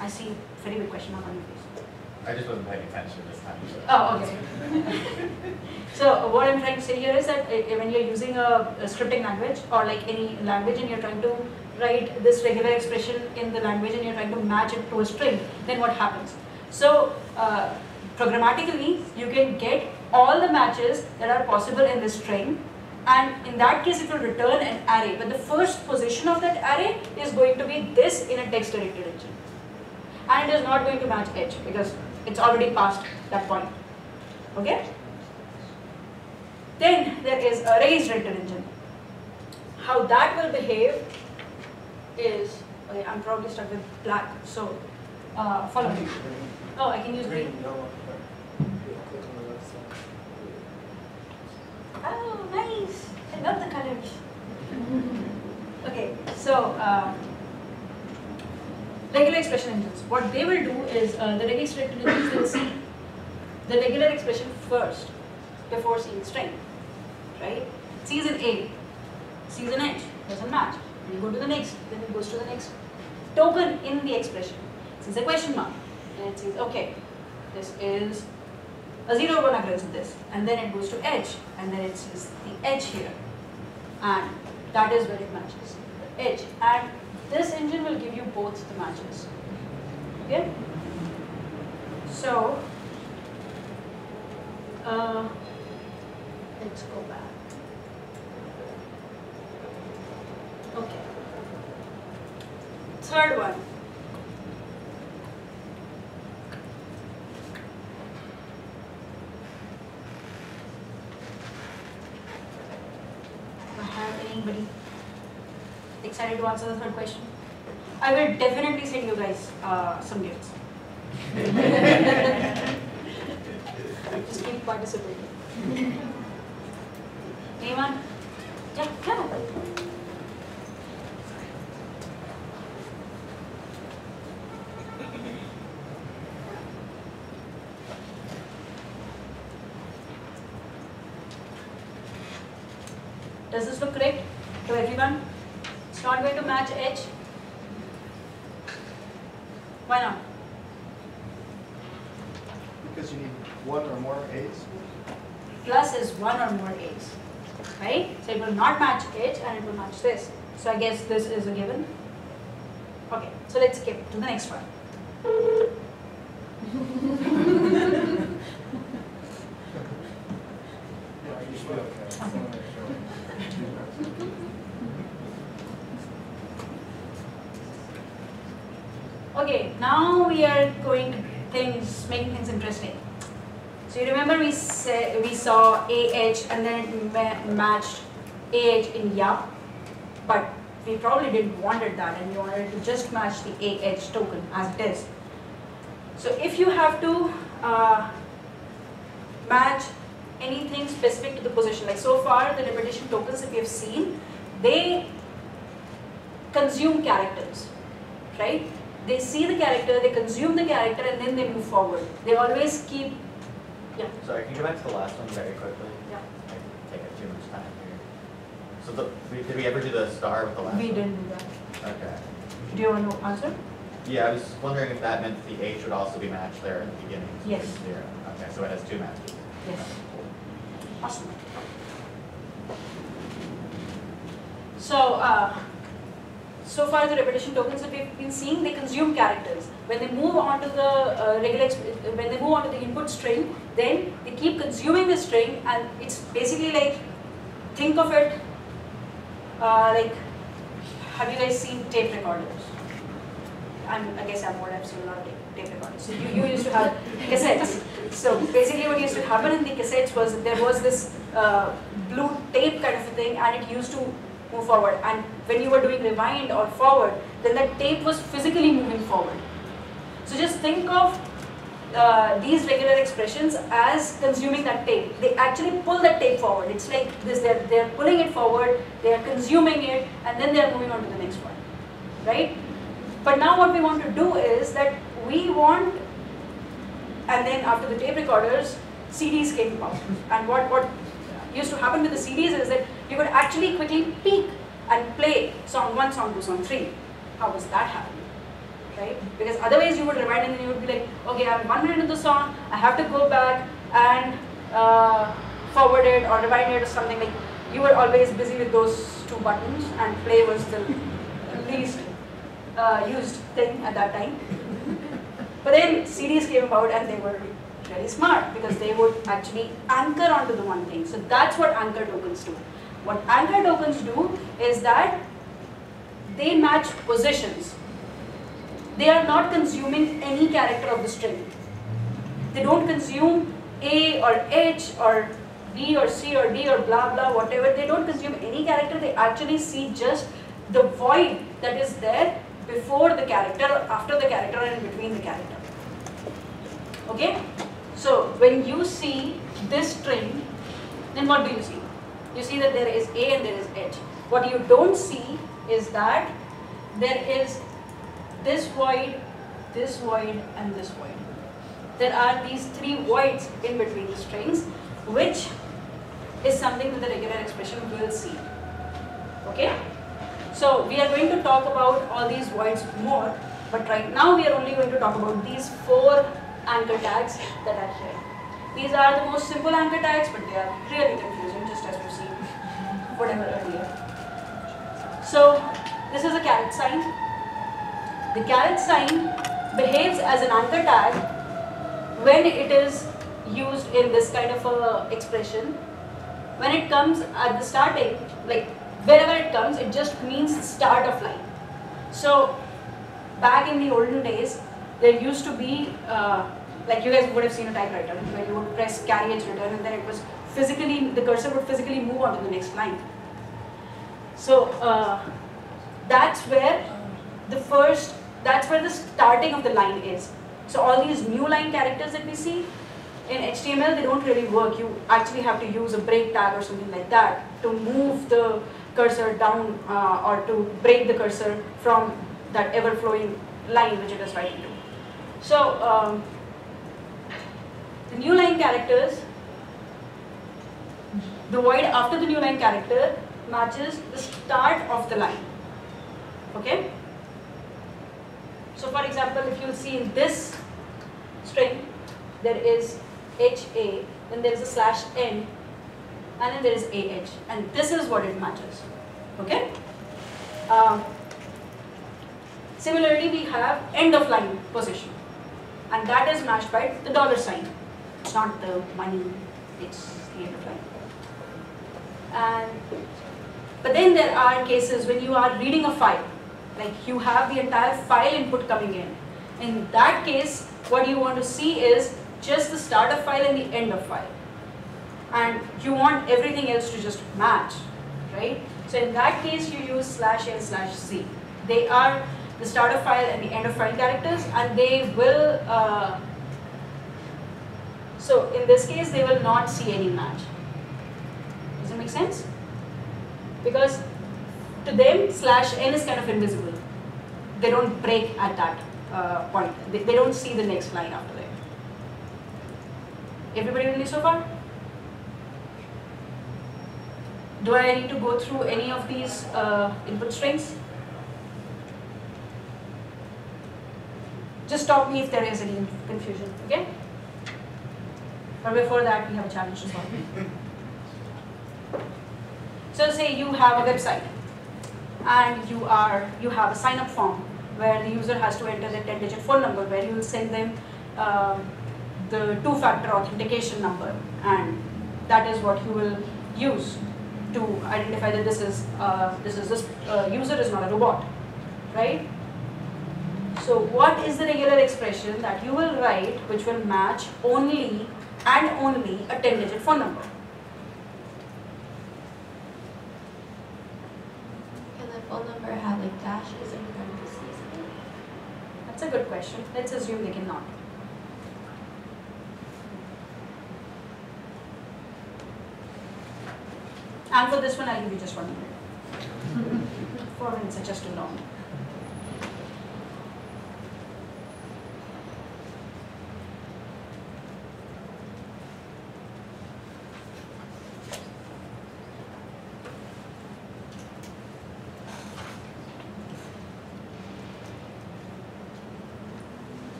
I see very big question mark on your face. I just wasn't paying attention this time. So. Oh, okay. So what I'm trying to say here is that when you're using a scripting language or like any language and you're trying to write this regular expression in the language and you're trying to match it to a string, then what happens? So programmatically, you can get all the matches that are possible in this string, and in that case, it will return an array. But the first position of that array is going to be this in a text-directed engine, and it is not going to match H because it's already past that point. Okay? Then there is a rails-directed engine. How that will behave is, okay, I'm probably stuck with black, so follow me. Oh, I can use green. Oh, nice! I love the colors. Okay, so regular expression engines. What they will do is the regular expression engines will see the regular expression first before seeing string, right? Sees an A, sees an H, doesn't match. Then you go to the next, then it goes to the next token in the expression. Sees a question mark, and it sees, okay, this is a 0 1 occurrence of this, and then it goes to H, and then it sees the H here, and that is where it matches the H. And this engine will give you both the matches. Okay? So, let's go back. Okay. Third one. Do I have anybody excited to answer the third question? I will definitely send you guys some gifts. Just keep participating. Anyone? Yeah, yeah. Does this look correct to everyone? It's not going to match H. Why not? Because you need one or more A's. Plus is one or more A's, right? So it will not match H and it will match this. So I guess this is a given. Okay, so let's skip to the next one. Okay, now we are going to making things interesting. So you remember we saw AH and then it matched AH in YA, but we probably didn't want it that, and we wanted to just match the AH token as it is. So if you have to match anything specific to the position, like so far the repetition tokens that we have seen, they consume characters. right? They see the character, they consume the character, and then they move forward. They always keep, yeah. Sorry, can you go back to the last one very quickly? Yeah. I take up too much time here. So did we ever do the star with the last one? We didn't do that. Okay. Do you want to answer? Yeah, I was wondering if that meant the H would also be matched there in the beginning. Yes. Zero. Okay, so it has two matches. Yes. Awesome. So, so far the repetition tokens that we've been seeing, they consume characters. When they move on to the input string, then they keep consuming the string, and it's basically like, think of it like, have you guys seen tape recorders? I guess I'm old, I've seen a lot of tape recorders. So you used to have cassettes. So basically what used to happen in the cassettes was that there was this blue tape kind of a thing, and it used to move forward, and when you were doing rewind or forward, then that tape was physically moving forward. So just think of these regular expressions as consuming that tape. They actually pull that tape forward. It's like this, they're pulling it forward, they're consuming it, and then they're moving on to the next one, right? But now what we want to do is that we want, and then after the tape recorders, CDs came about. And what used to happen with the CDs is that you could actually quickly peek and play song 1, song 2, song 3. How was that happening, right? Because otherwise you would rewind and then you would be like, okay, I'm 1 minute into the song, I have to go back and forward it or rewind it or something. Like, you were always busy with those two buttons, and play was the least used thing at that time. But then CDs came about, and they were very smart because they would actually anchor onto the one thing. So that's what anchor tokens do. What anchor tokens do is that they match positions. They are not consuming any character of the string. They don't consume A or H or B or C or D or blah blah whatever. They don't consume any character. They actually see just the void that is there before the character, after the character, and between the character. Okay? So when you see this string, then what do you see? You see that there is A and there is H. What you don't see is that there is this void, and this void. There are these three voids in between the strings, which is something that the regular expression will see. Okay? So we are going to talk about all these voids more, but right now we are only going to talk about these four anchor tags that are here. These are the most simple anchor tags, but they are really confusing, just as we've seen whatever earlier. So this is a caret sign. The caret sign behaves as an anchor tag when it is used in this kind of a expression. When it comes at the starting, like wherever it comes, it just means start of line. So back in the olden days, there used to be, like you guys would have seen a typewriter where you would press carry and return, and then it was physically, the cursor would physically move on to the next line. So that's where the starting of the line is. So all these new line characters that we see in HTML, they don't really work. You actually have to use a break tag or something like that to move the cursor down or to break the cursor from that ever flowing line which it is writing to. So the new line characters, the void after the new line character matches the start of the line. Okay? So for example, if you see in this string, there is HA, then there is a /n, and then there is AH, and this is what it matches. Okay? Similarly, we have end of line position, and that is matched by the $sign. It's not the money, it's the end of line. But then there are cases when you are reading a file, like you have the entire file input coming in. In that case, what you want to see is just the start of file and the end of file. And you want everything else to just match, right? So in that case, you use /n/z. They are the start of file and the end of file characters, and they will, so in this case, they will not see any match. Does it make sense? Because to them, /n is kind of invisible. they don't break at that point. They don't see the next line after that. Everybody with me so far? Do I need to go through any of these input strings? Just stop me if there is any confusion, okay? But before that, we have a challenge to solve. So say you have a website and you have a sign-up form where the user has to enter their 10-digit phone number, where you will send them the two-factor authentication number, and that is what you will use to identify that this user is not a robot, right? So what is the regular expression that you will write which will match only and only a 10-digit phone number? Can the phone number have like dashes and parentheses? That's a good question. Let's assume they cannot. And for this one, I'll give you just 1 minute. 4 minutes are just too long.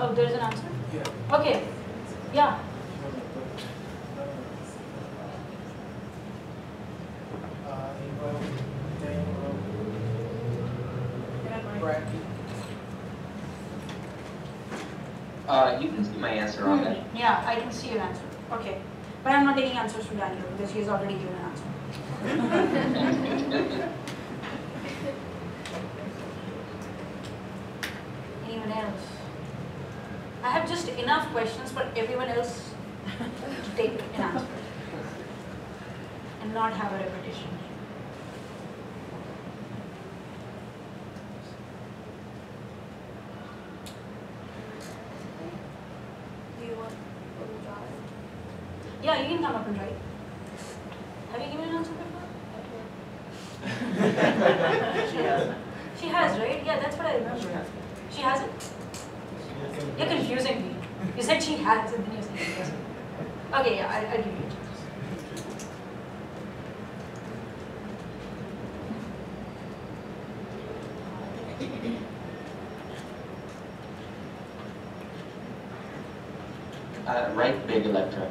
Oh, there's an answer? Yeah. Okay. Yeah. You can see my answer on that. Yeah, I can see your answer. Okay. But I'm not taking answers from Daniel because he has already given an answer. Anyone else? I have just enough questions for everyone else to take an answer and not have a repetition. Do you want to try? Yeah, you can come up and try. Have you given an answer before? She has. She has, right? Yeah, that's what I remember. She hasn't? You're confusing me. You said she has, and then you said she doesn't. Okay, yeah, I'll give you a chance. Right big Electra.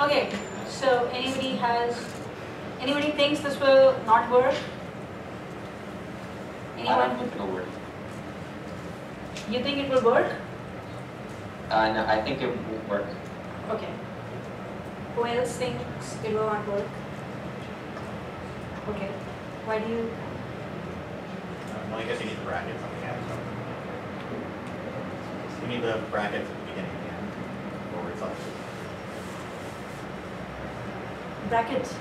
Okay, so anybody thinks this will not work? Anyone? I don't think it will work. You think it will work? No, I think it won't work. Okay. Who else thinks it will not work? Okay. Why do you? Well, I guess you need the brackets on the end. You need the brackets at the beginning and the end, or it's brackets?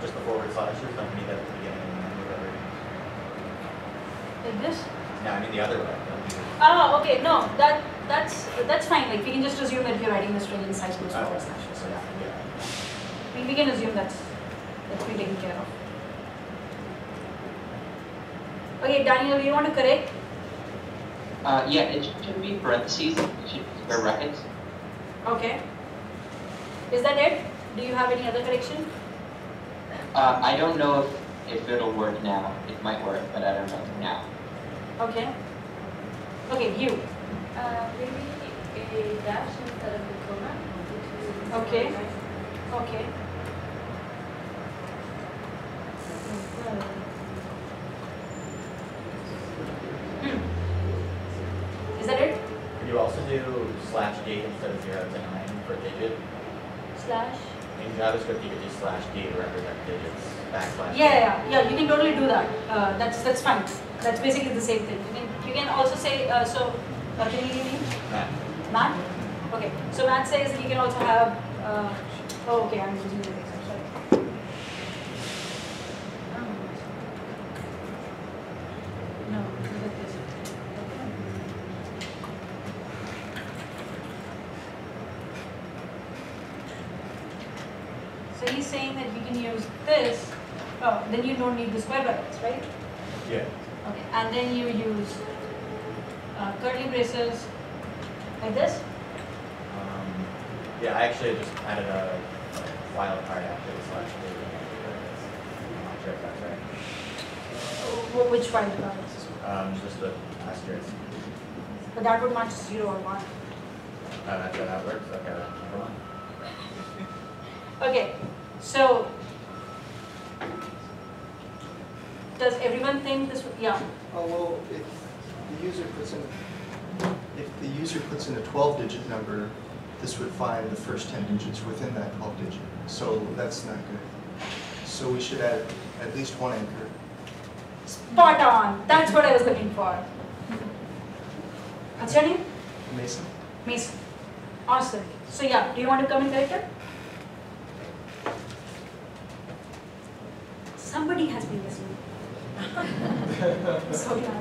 Just the forward slashes, I need that at the beginning and whatever. Like this? No, I mean the other way. Oh, okay. No, that's fine. Like we can just assume that you're writing this string in size equals 4 /. So yeah, I mean, we can assume that's been taken care of. Okay, Daniel, do you want to correct? Yeah, it should be parentheses. It should be brackets. Okay. Is that it? Do you have any other correction? I don't know if it'll work now. It might work, but I don't know now. Okay. Okay, you. Maybe a dash instead of a comma. Okay. Okay. Is that it? Could you also do /d instead of 0 to 9 for digit? Slash? In JavaScript, you could do /d to represent digits. /d. Yeah. You can totally do that. That's fine. That's basically the same thing. You can also say can you give me? Matt? Okay. So Matt says that you can also have. Oh, okay. I'm using the next one. Sorry. No. So he's saying that you can use this. Oh, then you don't need the square brackets, right? Yeah. Okay. And then you use. Curly braces like this? Yeah, I actually just added a wild card after the /d. I'm not sure if that's right. Which wild card? Just the asterisk. But that would match 0 or 1. That's how that works. Okay, that's number 1. Okay, so does everyone think this? Yeah. Oh, well, if the user puts in a 12-digit number, this would find the first 10 digits within that 12-digit. So that's not good. So we should add at least 1 anchor. Spot on. That's what I was looking for. What's your name? Mason. Mason. Awesome. So yeah, do you want to come and correct it? Somebody has been listening. So yeah.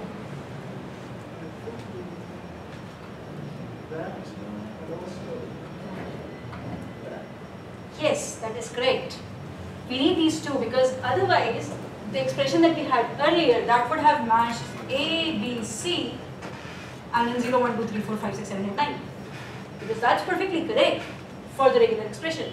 Yes, that is correct. We need these two because otherwise the expression that we had earlier, that would have matched A, B, C and then 0, 1, 2, 3, 4, 5, 6, 7, 8, 9. Because that's perfectly correct for the regular expression,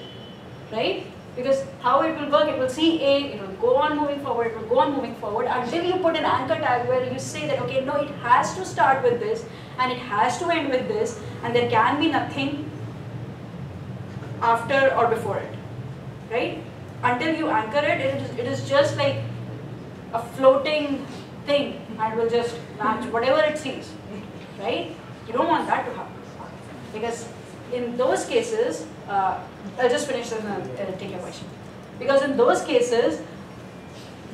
right? Because how it will work, it will see A, it will go on moving forward, it will go on moving forward until you put an anchor tag where you say that, okay, no, it has to start with this and it has to end with this and there can be nothing after or before it, right? Until you anchor it, it is just like a floating thing and will just match whatever it sees, right? You don't want that to happen because in those cases, I'll just finish this and I'll take your question. Because in those cases,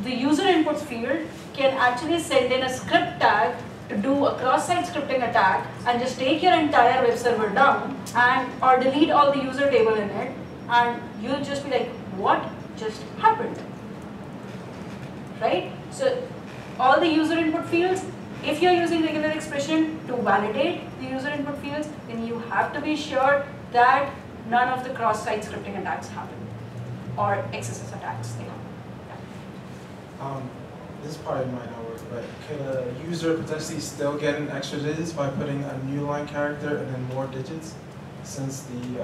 the user inputs field can actually send in a script tag to do a cross-site scripting attack and just take your entire web server down and or delete all the user table in it and you'll just be like, what just happened? Right? So all the user input fields, if you're using regular expression to validate the user input fields, then you have to be sure that none of the cross-site scripting attacks happen or XSS attacks. They happen. Yeah. This part might not work, but could a user potentially still get an extra digits by putting a new line character and then more digits, since the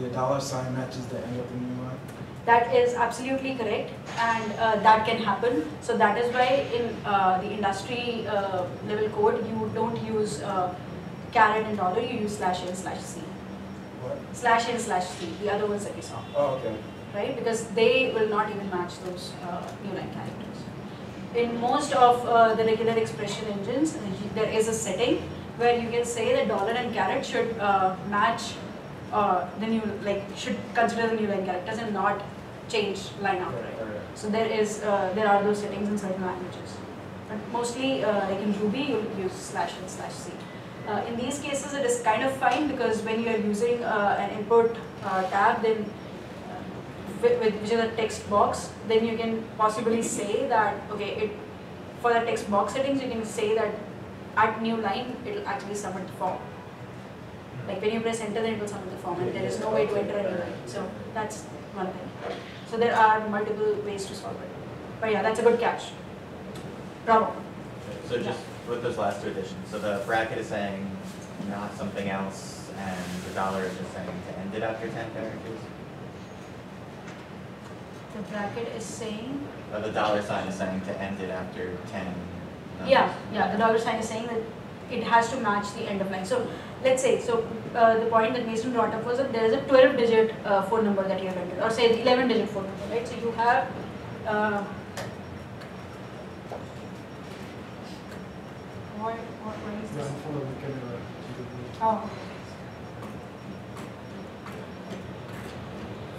$ sign matches the end of the new line? That is absolutely correct, and that can happen. So that is why in the industry level code, you don't use caret and dollar, you use /n/c. What? /n/c, the other ones that we saw. Oh, okay. Right, because they will not even match those new line characters. In most of the regular expression engines, there is a setting where you can say that dollar and caret should match the new, like should consider the new line characters and not change line outright. Right. So there are those settings in certain languages, but mostly like in Ruby, you'll use /n/c. In these cases, it is kind of fine because when you are using an input tab, then which is a text box, then you can possibly say that, okay, it for the text box settings, you can say that add new line, it will actually submit the form. Like when you press enter, then it will submit the form, and there is no way to enter any line. So that's one thing. So there are multiple ways to solve it. But yeah, that's a good catch. Bravo. So just with those last two additions, so the bracket is saying not something else, and the dollar is just saying to end it after 10 characters. The bracket is saying? The dollar sign is saying to end it after 10. Yeah, the dollar sign is saying that it has to match the end of line. So let's say, so the point that Mason brought up was that there is a 12-digit phone number that you have entered, or say the 11-digit phone number, right? So you have what is this? Oh.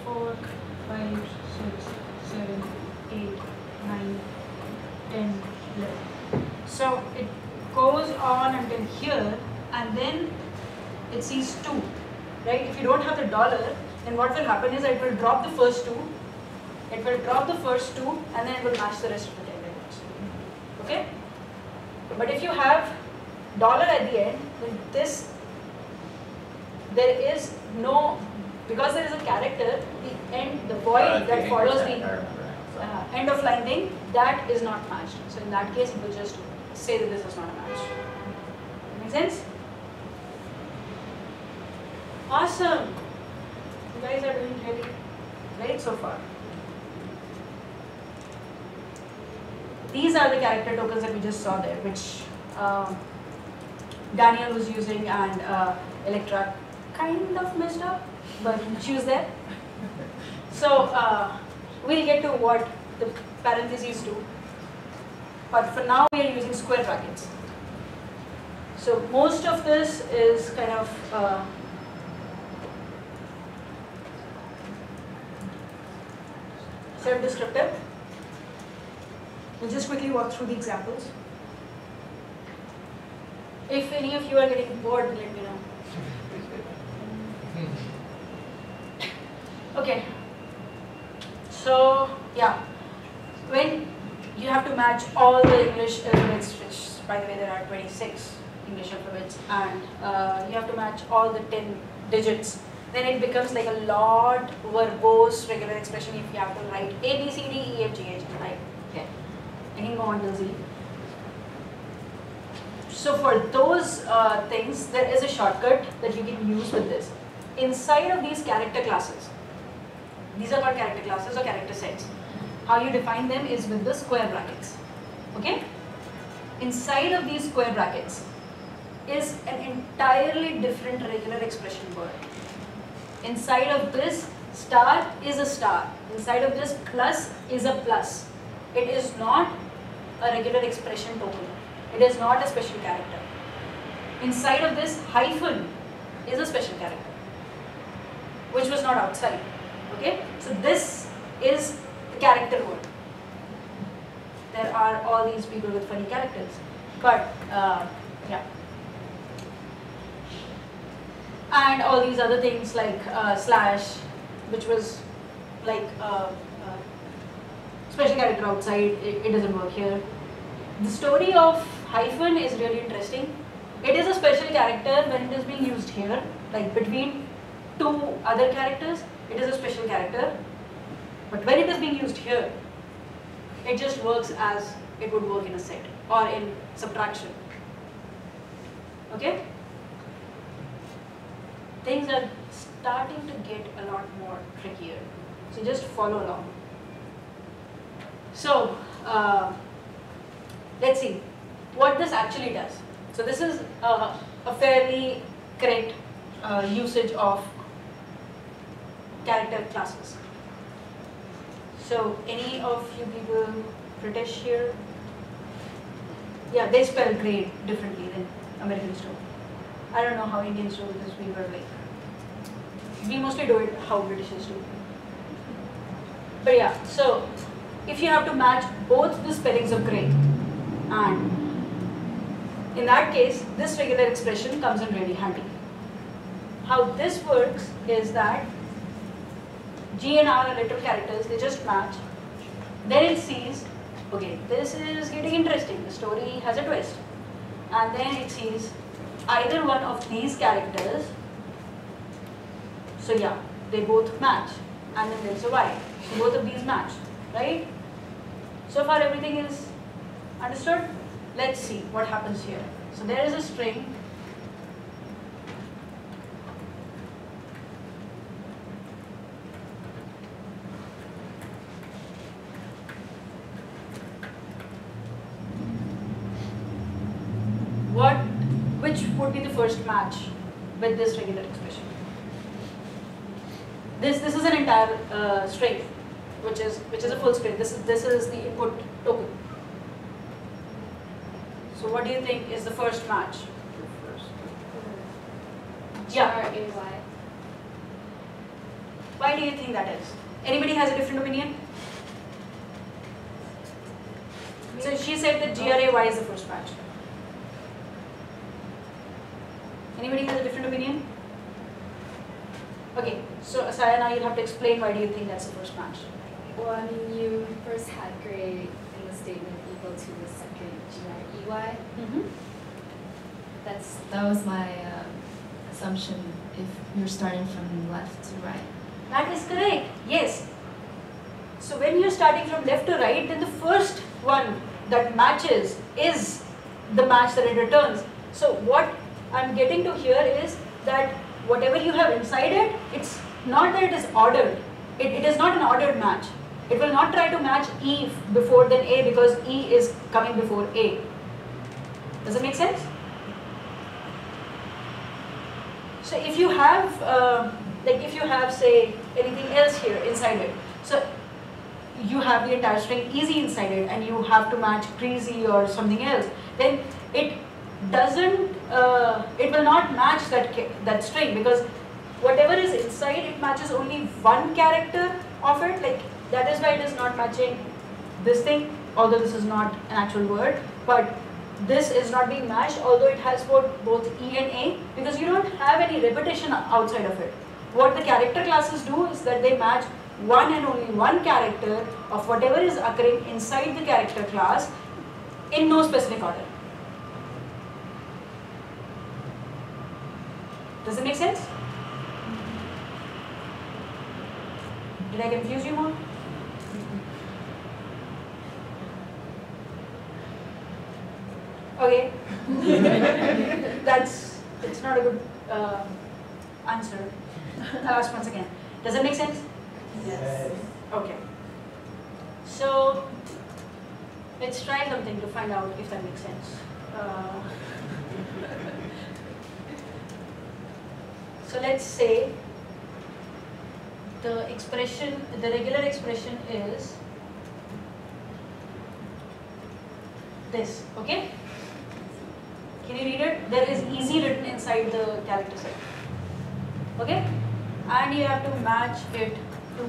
4, 5, 6, 7, 8, 9, 10, 11. So it goes on until here, and then it sees 2, right? If you don't have the dollar, then what will happen is that it will drop the first 2, and then it will match the rest of the 10 records. Okay? But if you have dollar at the end, then this, there is no, because there is a character, the end, the void that follows the end of line thing, that is not matched. So in that case, it will just say that this is not a match. Make sense? Awesome! You guys are doing really great so far. These are the character tokens that we just saw there, which Daniel was using, and Electra kind of messed up, but she was there. So we'll get to what the parentheses do, but for now we are using square brackets. So most of this is kind of self-descriptive. We'll just quickly walk through the examples. If any of you are getting bored, let me know. Okay. So, yeah. When you have to match all the English alphabets, which, by the way, there are 26 English alphabets, and you have to match all the 10 digits, then it becomes like a lot verbose regular expression if you have to write A, B, C, D, E, F, G, H, I. I can go on to Z. So for those things, there is a shortcut that you can use with this. Inside of these character classes, these are called character classes or character sets. How you define them is with the square brackets. Okay? Inside of these square brackets is an entirely different regular expression word. Inside of this, star is a star. Inside of this, plus is a plus. It is not a regular expression token. It is not a special character. Inside of this, hyphen is a special character, which was not outside. Okay? So this is the character word. There are all these people with funny characters. But, yeah. And all these other things like slash, which was like special character outside, it doesn't work here. The story of hyphen is really interesting. It is a special character when it is being used here, like between two other characters, it is a special character. But when it is being used here, it just works as it would work in a set or in subtraction. Okay? Things are starting to get a lot more trickier. So just follow along. So, let's see what this actually does. So this is a fairly correct usage of character classes. So any of you people British here? Yeah, they spell grade differently than Americans do. I don't know how Indians do this, we were like, we mostly do it how Britishers do. But yeah, so if you have to match both the spellings of grey, and in that case this regular expression comes in really handy. How this works is that G and R are literal characters, they just match, then it sees okay, this is getting interesting, the story has a twist. And then it sees either one of these characters, so yeah, they both match, and then they'll survive. So both of these match, right? So far everything is understood. Let's see what happens here. So there is a string. Which would be the first match with this regular expression? This is an entire string, which is a full string. This is the input token. So what do you think is the first match? Yeah. G-R-A-Y. Why do you think that is? Anybody has a different opinion? So she said that G-R-A-Y is the first match. Anybody has a different opinion? Okay, so Asaya, now you'll have to explain why do you think that's the first match. Well, I mean, you first had grade in the statement equal to the second G-R-E-Y. Mm-hmm. That was my assumption, if you're starting from left to right. That is correct, yes. So when you're starting from left to right, then the first one that matches is the match that it returns. So what I'm getting to here is that whatever you have inside it, it's not that it is ordered. It is not an ordered match. It will not try to match E before then A because E is coming before A. Does it make sense? So if you have, say, anything else here inside it, so you have the entire string easy inside it and you have to match crazy or something else, then it doesn't, it will not match that string because whatever is inside it matches only one character of it, like that is why it is not matching this thing, although this is not an actual word, but this is not being matched although it has both E and A because you don't have any repetition outside of it. What the character classes do is that they match one and only one character of whatever is occurring inside the character class in no specific order. Does it make sense? Did I confuse you more? Okay. It's not a good answer. I'll ask once again. Does it make sense? Yes. Okay. So let's try something to find out if that makes sense. So let's say the expression, the regular expression is this, okay? Can you read it? There is easy written inside the character set, okay? And you have to match it to...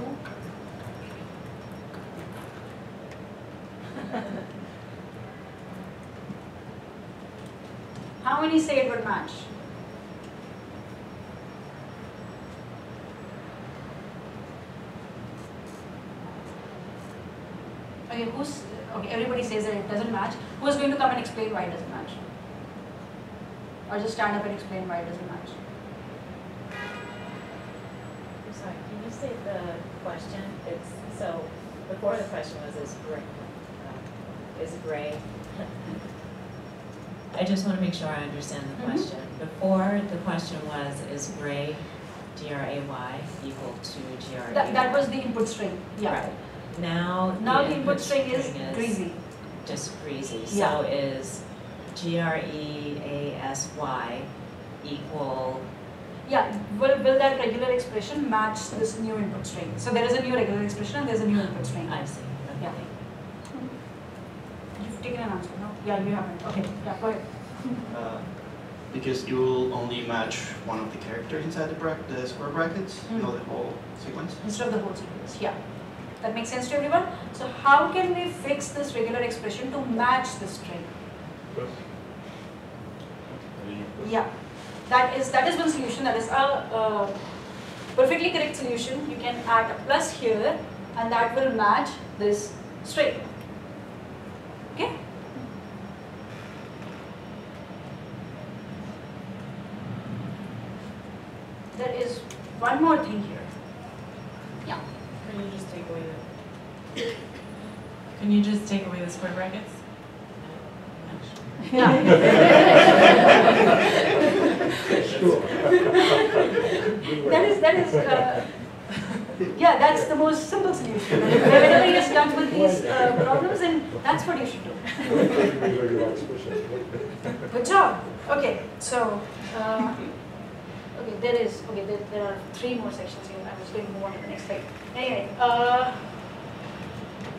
How many say it would match? Okay, everybody says that it doesn't match. Who's going to come and explain why it doesn't match? Or just stand up and explain why it doesn't match? I'm sorry, can you say the question? It's so before the question was is gray. I just want to make sure I understand the question. Before the question was is gray G-R-A-Y equal to G-R-E-Y? That was the input string. Yeah. Right. Now the input string is greasy. Just greasy. Yeah. So is G-R-E-A-S-Y equal... Yeah, will that regular expression match this new input string? So there is a new regular expression and there is a new input string. I see. Okay. Yeah. You've taken an answer, no? Yeah, you haven't. Okay. Yeah, go ahead. Because you will only match one of the characters inside the square brackets, not the whole sequence? Instead of the whole sequence, yeah. That makes sense to everyone? So how can we fix this regular expression to match the string? Yeah, that is one solution. That is a perfectly correct solution. You can add a plus here and that will match this string. Okay. There is one more thing here. Yeah. Can you just take away the? Can you just take away the square brackets? Yeah. Sure. That is. Yeah, that's the most simple solution. Whenever you're stuck with these problems, and that's what you should do. Good job. Okay, so okay, there are three more sections here. I'm just going to move on to the next slide. Anyway,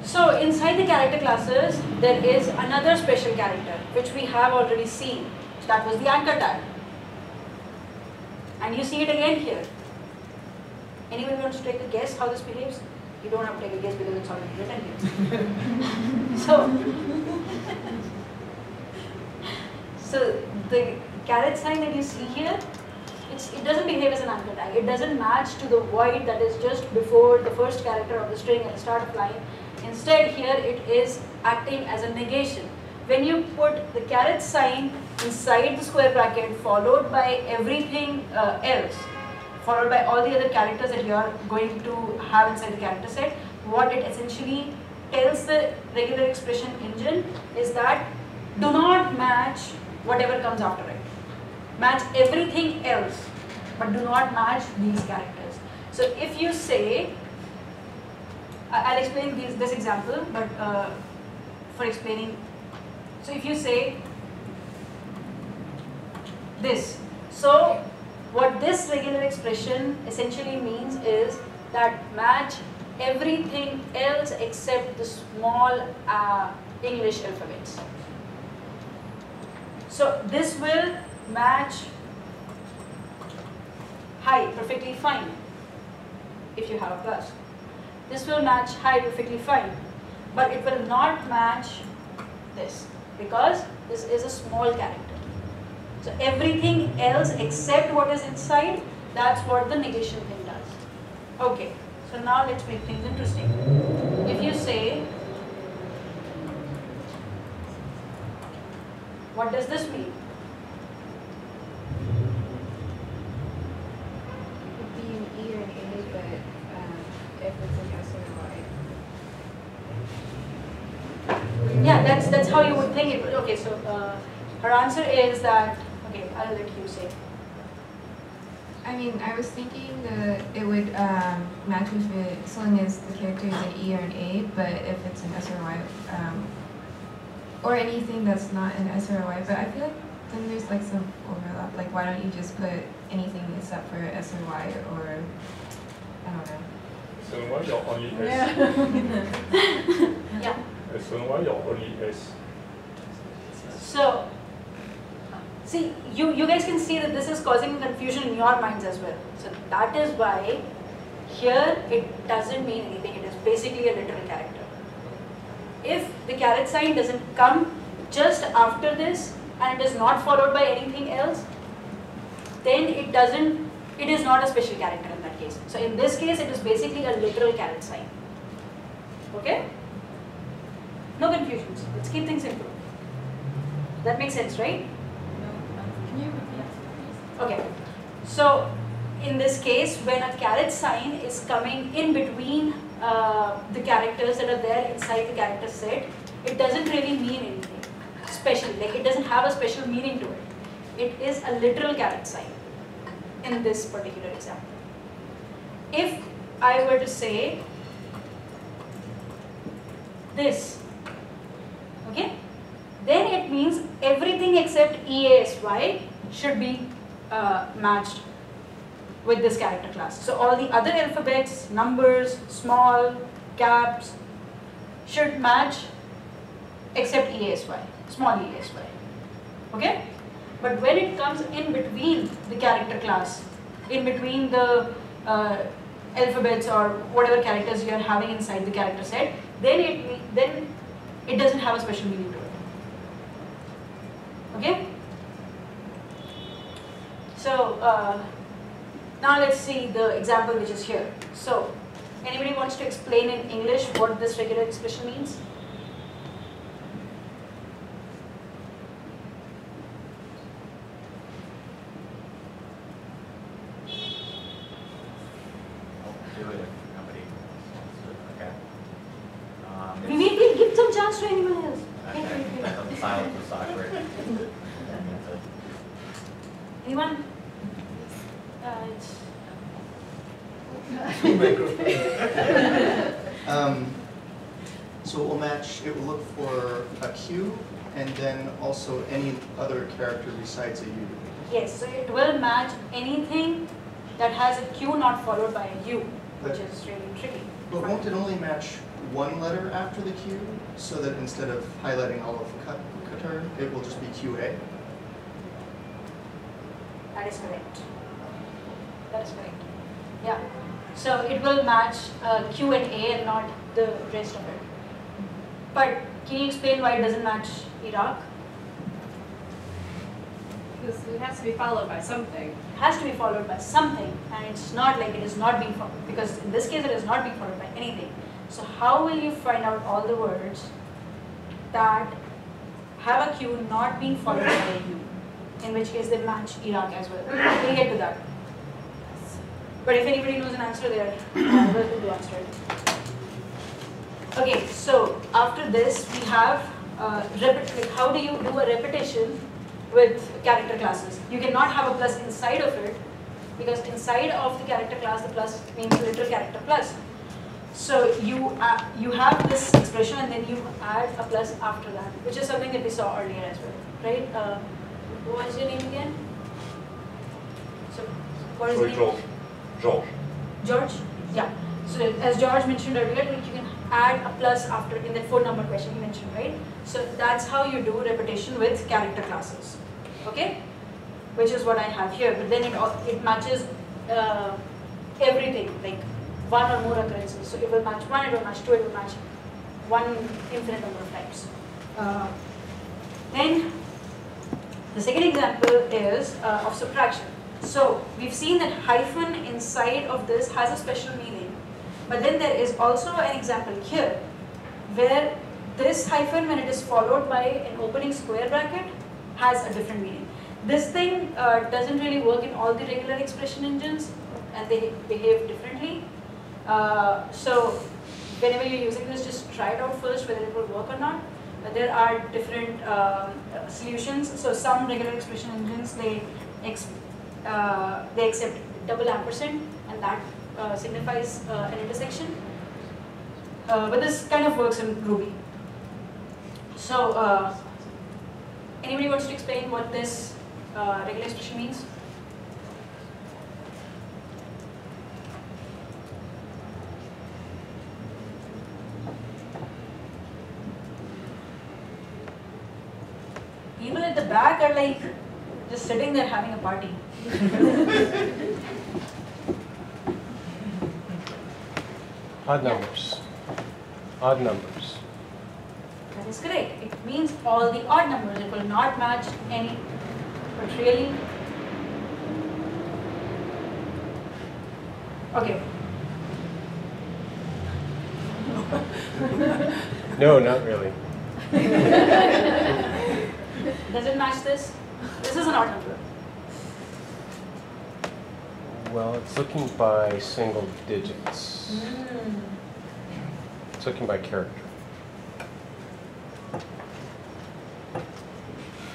so inside the character classes, there is another special character which we have already seen. So that was the anchor tag, and you see it again here. Anyone wants to take a guess how this behaves? You don't have to take a guess because it's already written here. So the caret sign that you see here, it doesn't behave as an anchor tag. It doesn't match to the void that is just before the first character of the string at the start of line. Instead, here it is acting as a negation. When you put the caret sign inside the square bracket followed by everything else, followed by all the other characters that you are going to have inside the character set, what it essentially tells the regular expression engine is that do not match whatever comes after it. Match everything else, but do not match these characters. So if you say, I'll explain this example, but for explaining, so if you say this, so what this regular expression essentially means is that match everything else except the small English alphabets. So this will match hi perfectly fine if you have a plus. This will match hi perfectly fine, but it will not match this because this is a small character. So everything else except what is inside, that's what the negation thing does. Okay, so now let's make things interesting. If you say, what does this mean? It would be an E or an A, but everything else in a Y. Yeah, that's how you would think it. Okay, so her answer is that. Okay, I'll let you say. I mean, I was thinking that it would match with it as long as the character is an E or an A, but if it's an S or Y, or anything that's not an S or a Y, but I feel like then there's like some overlap. Like, why don't you just put anything except for S or Y, or I don't know. So why you're only S? Yeah. So why you're only S? So. See, you guys can see that this is causing confusion in your minds as well. So that is why here it doesn't mean anything. It is basically a literal character. If the caret sign doesn't come just after this and it is not followed by anything else, then it is not a special character in that case. So in this case, it is basically a literal caret sign. Okay? No confusions. Let's keep things simple. That makes sense, right? Okay, so in this case, when a caret sign is coming in between the characters that are there inside the character set, it doesn't really mean anything special. Like, it doesn't have a special meaning to it. It is a literal caret sign in this particular example. If I were to say this, okay, then it means everything except EASY should be matched with this character class. So all the other alphabets, numbers, small, caps should match except EASY, small EASY. Okay? But when it comes in between the character class, in between the alphabets or whatever characters you are having inside the character set, then it doesn't have a special meaning to it. Okay? So now let's see the example which is here. So anybody wants to explain in English what this regular expression means? chance to anyone else. Anyone? So we'll match, it will look for a Q and then also any other character besides a U. Yes, so it will match anything that has a Q not followed by a U, which is really tricky. But won't it only match one letter after the Q, so that instead of highlighting all of Qatar, it will just be QA? That is correct. That is correct. Yeah. So it will match Q and A and not the rest of it. But can you explain why it doesn't match Iraq? Because it has to be followed by something. It has to be followed by something, and it's not like it is not being followed, because in this case it is not being followed by anything. So how will you find out all the words that have a Q not being followed by a U? In which case they match Iraq as well. We'll get to that. But if anybody knows an answer there, welcome to answer it. Okay, so after this we have how do you do a repetition with character classes? You cannot have a plus inside of it, because inside of the character class the plus means literal character plus. So you have this expression and then you add a plus after that, which is something that we saw earlier as well, right? What is your name again? So, what is your name? George. George. George? Yeah. So, as George mentioned earlier, you can add a plus after in that 4-number question he mentioned, right? So, that's how you do repetition with character classes, okay? Which is what I have here. But then it matches everything, like one or more occurrences. So, it will match one, it will match two, it will match one infinite number of times. Then, the second example is of subtraction. So we've seen that hyphen inside of this has a special meaning, but then there is also an example here where this hyphen, when it is followed by an opening square bracket, has a different meaning. This thing doesn't really work in all the regular expression engines, and they behave differently. So whenever you're using this, just try it out first whether it will work or not. There are different solutions. So some regular expression engines, they accept $& and that signifies an intersection. But this kind of works in Ruby. So anybody wants to explain what this regular expression means? People at the back are like just sitting there having a party. Odd numbers. Odd numbers. That is correct. It means all the odd numbers. It will not match any. But really. Okay. No, not really. Does it match this? This is an odd number. Well, it's looking by single digits. Mm. It's looking by character.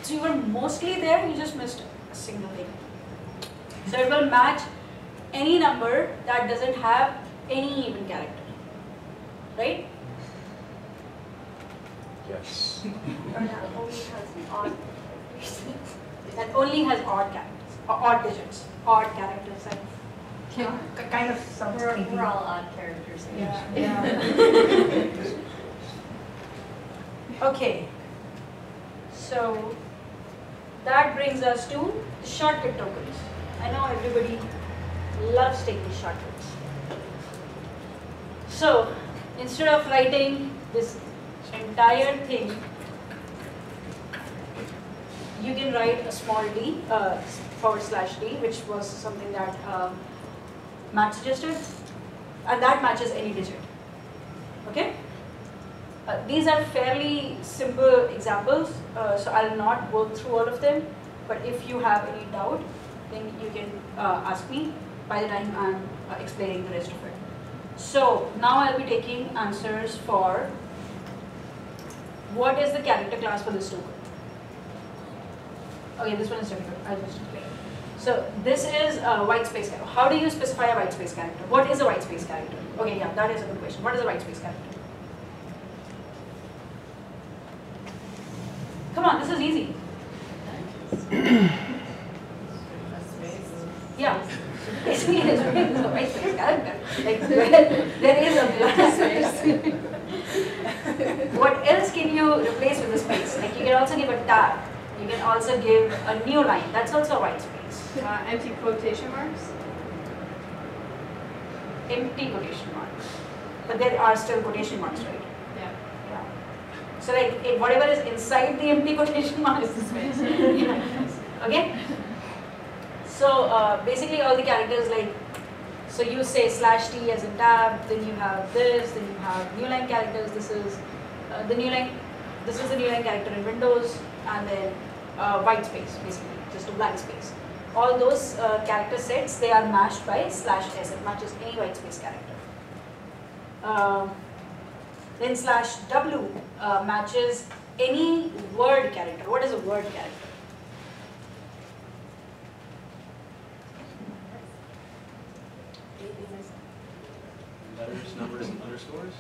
So you were mostly there, you just missed a single thing. So it will match any number that doesn't have any even character. Right? Yes. That only has odd characters, odd digits, odd characters. Yeah. Kind of something. We're all odd characters. Yeah. Yeah. Okay. So that brings us to the shortcut tokens. I know everybody loves taking shortcuts. So instead of writing this entire thing, you can write a small d, /d, which was something that Matt suggested, and that matches any digit. Okay? These are fairly simple examples, so I'll not go through all of them, but if you have any doubt, then you can ask me by the time I'm explaining the rest of it. So now I'll be taking answers for what is the character class for this token? Okay, this one is difficult. I'll just explain. So this is a white space character. How do you specify a white space character? What is a white space character? Okay, yeah, that is a good question. What is a white space character? Come on, this is easy. Yeah, basically it is a white space character. Like there is a blank space. What else can you replace with a space? Like you can also give a tag. You can also give a new line. That's also a white space. Empty quotation marks? Empty quotation marks. But there are still quotation marks, right? Yeah. Yeah. So like if whatever is inside the empty quotation marks is the space. Yeah. Okay? So basically all the characters like, so you say /t as in tab, then you have this, then you have new line characters. This is the new line. This is the new line character in Windows, and then white space, basically just a blank space. All those character sets, they are matched by /s. It matches any white space character. Then /w matches any word character. What is a word character? Letters, numbers, and underscores?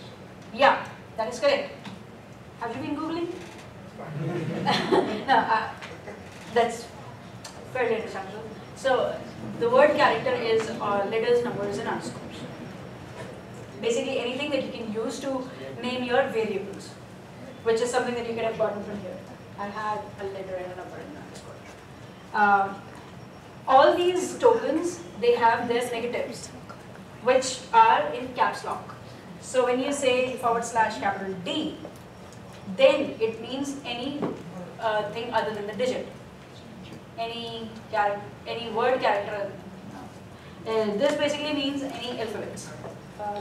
Yeah, that is correct. Have you been Googling? No, that's fairly understandable. So, the word character is letters, numbers, and underscores. Basically, anything that you can use to name your variables, which is something that you could have gotten from here. I had a letter and a number and an underscore. All these tokens, they have their negatives, which are in caps lock. So when you say /D, then it means any thing other than the digit. Any word character. This basically means any alphabets,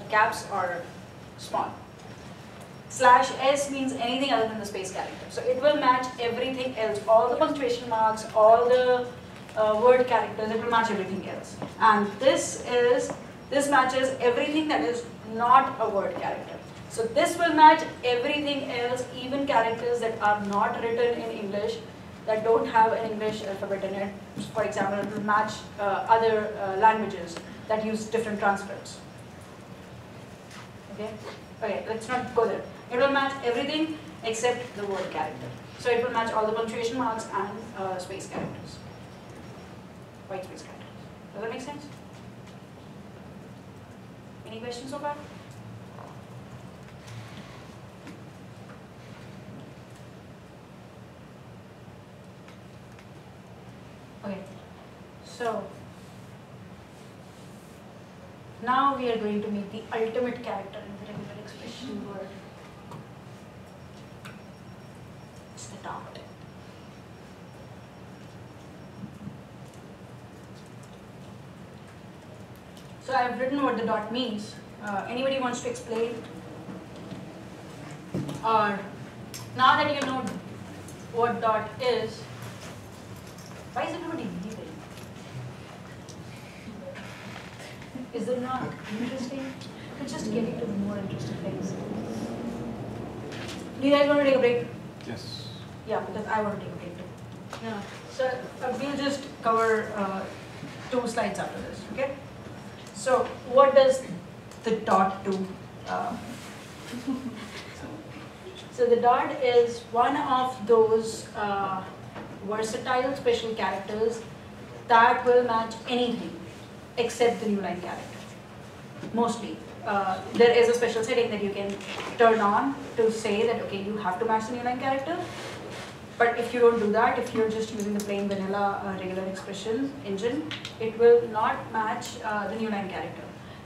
caps or small. /s means anything other than the space character. So it will match everything else, all the punctuation marks, all the word characters, it will match everything else. And this matches everything that is not a word character. So this will match everything else, even characters that are not written in English, that don't have an English alphabet in it. For example, it will match other languages that use different transcripts. Okay? Okay, let's not go there. It will match everything except the word character. So it will match all the punctuation marks and space characters. White space characters. Does that make sense? Any questions so far? Okay, so now we are going to make the ultimate character in the regular expression word. It's the dot. So I have written what the dot means. Anybody wants to explain? Or now that you know what dot is, why is everybody leaving? Is it not interesting? We're just getting to the more interesting things. Do you guys want to take a break? Yes. Yeah, because I want to take a break too. Yeah. So we'll just cover 2 slides after this, okay? So what does the dot do? So the dot is one of those versatile special characters that will match anything except the new line character. Mostly. There is a special setting that you can turn on to say that, okay, you have to match the new line character. But if you don't do that, if you're just using the plain vanilla regular expression engine, it will not match the new line character.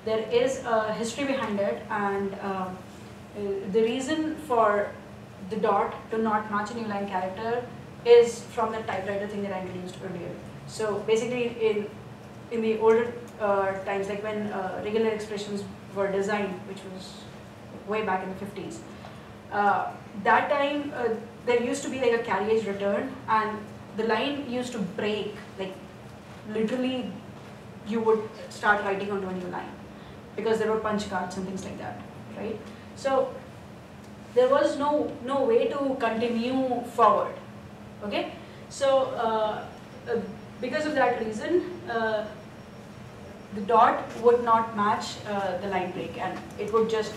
There is a history behind it, and the reason for the dot to not match a new line character is from the typewriter thing that I introduced earlier. So basically in the older times, like when regular expressions were designed, which was way back in the 50s, that time there used to be like a carriage return, and the line used to break. Like literally you would start writing onto a new line because there were punch cards and things like that, right? So there was no way to continue forward. Okay, so because of that reason, the dot would not match the line break, and it would just,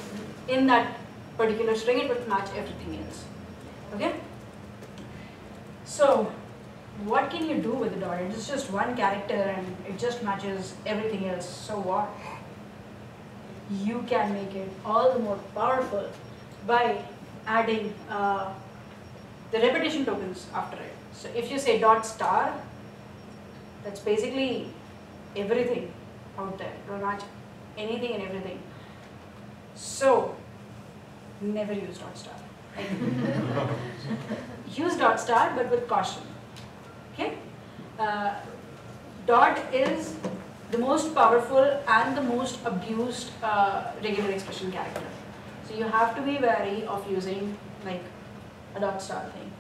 in that particular string, it would match everything else. Okay, so what can you do with the dot? It's just one character and it just matches everything else, so what? You can make it all the more powerful by adding the repetition tokens after it. So if you say dot star, that's basically everything out there. It will match anything and everything. So never use dot star. Use dot star, but with caution. Okay, dot is the most powerful and the most abused regular expression character. So you have to be wary of using like a dot star thing,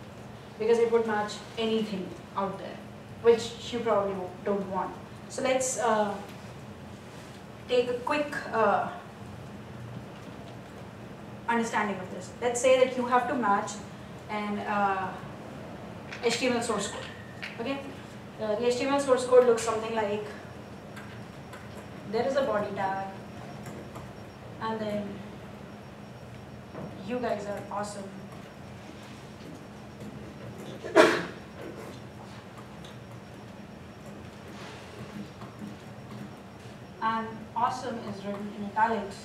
because it would match anything out there, which you probably don't want. So let's take a quick understanding of this. Let's say that you have to match an HTML source code. Okay, the HTML source code looks something like, there is a body tag, and then you guys are awesome. And awesome is written in italics.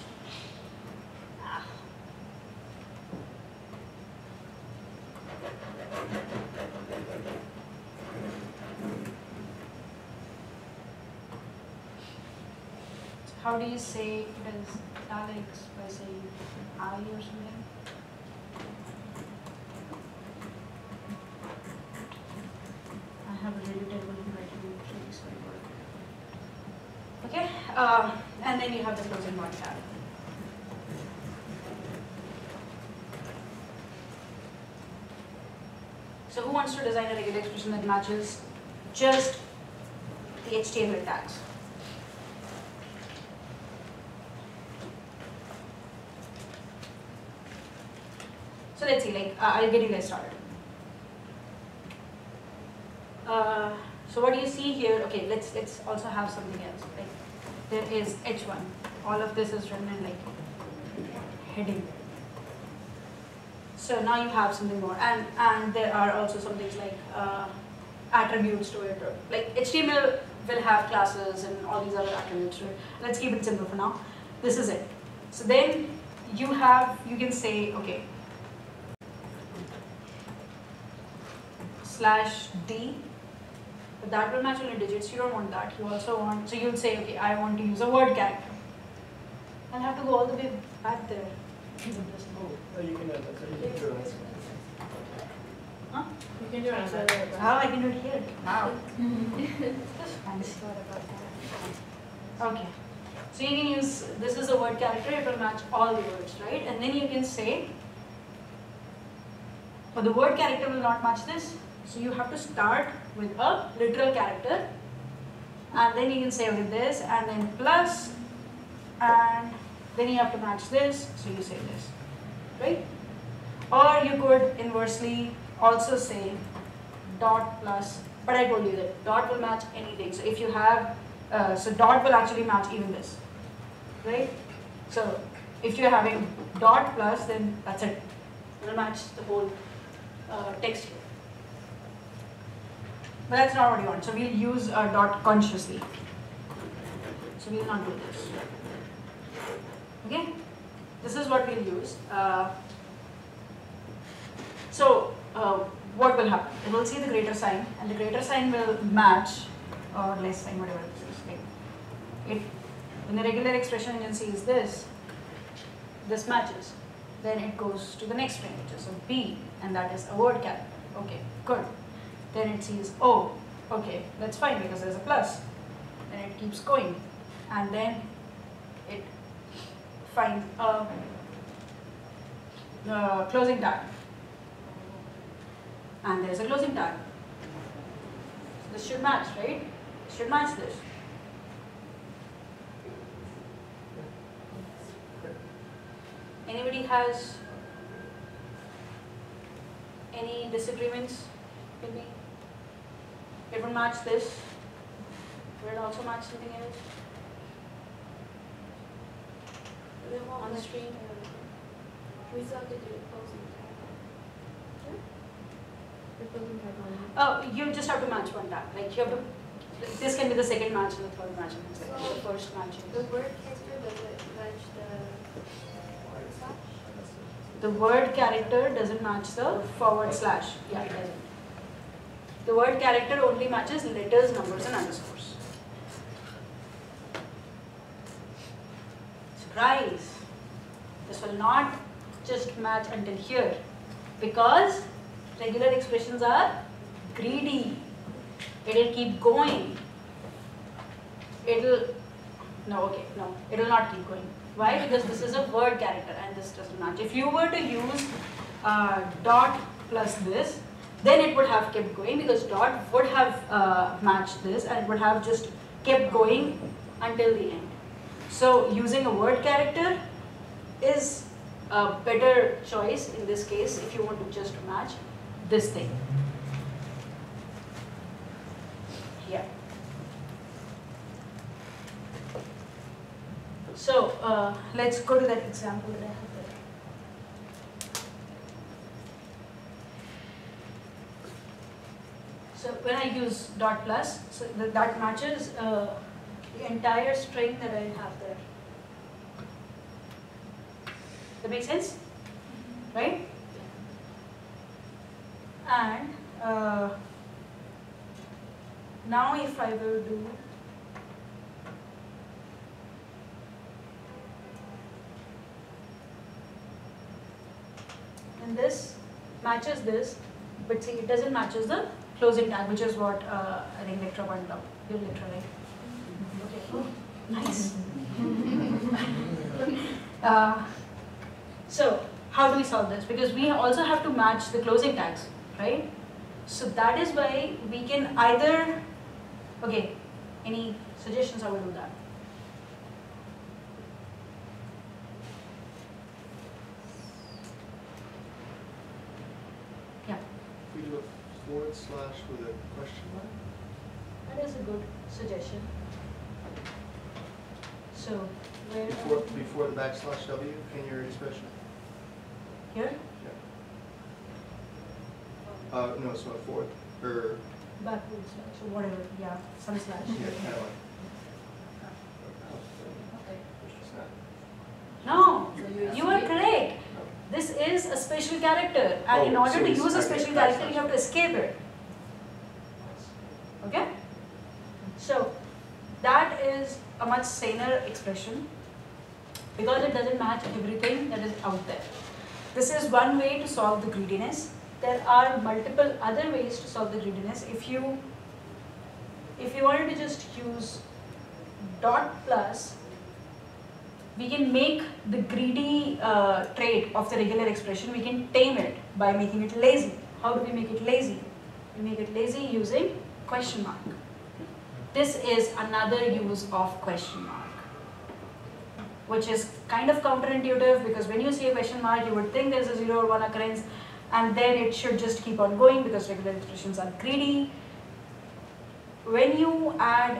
How do you say it is italics? By saying I or something? I have a really terrible handwriting, sorry about it. Okay, and then you have the closing body tag. So who wants to design a regular expression that matches just the HTML tags? So let's see, like, I'll get you guys started. So what do you see here? Okay, let's also have something else. Like, there is H1. All of this is written in like heading. So now you have something more, and there are also some things like attributes to it. Or, like, HTML will have classes and all these other attributes to it. Let's keep it simple for now. This is it. So then you can say, okay, /D, but that will match only digits. You don't want that. You also want, so you'll say, okay, I want to use a word character. I'll have to go all the way back there. Oh, you can do it. Huh? You can do it. How? I can do it here. Wow. Just fancy. Okay. So you can use, this is a word character. It will match all the words, right? And then you can say, but the word character will not match this. So you have to start with a literal character, and then you can say with this, and then plus, and then you have to match this, so you say this, right? Or you could inversely also say dot plus, but I told you that dot will match anything. So if you have, so dot will actually match even this, right? So if you're having dot plus, then that's it. It will match the whole text here. But that's not what you want, so we'll use a dot consciously. So we'll not do this. Okay? This is what we'll use. What will happen? It will see the greater sign, and the greater sign will match, or less sign, whatever it is. Okay. When the regular expression you can see is this, this matches. Then it goes to the next string, which is a B, and that is a word character. Okay, good. Then it sees, oh, okay, that's fine because there's a plus. Then it keeps going. And then it finds a closing tag. And there's a closing tag. So this should match, right? It should match this. Anybody has Any disagreements with me? It would match this. Would it also match something else? On the screen? We saw the proposing tag. Oh, you just have to match one tag. Like you have to, this can be the second match and the third match and so the first match. The word character doesn't match the forward slash? The word character doesn't match the forward slash. Yeah, it doesn't. The word character only matches letters, numbers, and underscores. Surprise! This will not just match until here because regular expressions are greedy. It will keep going. It will... No, okay, no. It will not keep going. Why? Because this is a word character and this doesn't match. If you were to use dot plus this, then it would have kept going because dot would have matched this and it would have just kept going until the end. So using a word character is a better choice in this case if you want to just match this thing. Yeah. So let's go to that example that I have. So when I use dot plus, so that matches the entire string that I have there. That makes sense? Right? And now if I will do and this matches this, but see it doesn't matches the closing tag, which is what I think Lectra pointed out. You're Lectra, right? Okay. Oh, nice. So, how do we solve this? Because we also have to match the closing tags, right? So that is why we can either... Okay, any suggestions how we do that? Yeah. We do a forward slash with a question mark. That is a good suggestion. So, where before the backslash W in your expression? Here? Yeah. No, so a forward or backward slash or whatever. Yeah, some slash. Yeah, kind of like. Okay. No, you are correct. This is a special character, and in order to use a special character, you have to escape it. Okay? So, that is a much saner expression because it doesn't match everything that is out there. This is one way to solve the greediness. There are multiple other ways to solve the greediness. If you wanted to just use dot plus, we can make the greedy trait of the regular expression, we can tame it by making it lazy. How do we make it lazy? We make it lazy using question mark. This is another use of question mark, which is kind of counterintuitive because when you see a question mark, you would think there's a 0 or 1 occurrence and then it should just keep on going because regular expressions are greedy. When you add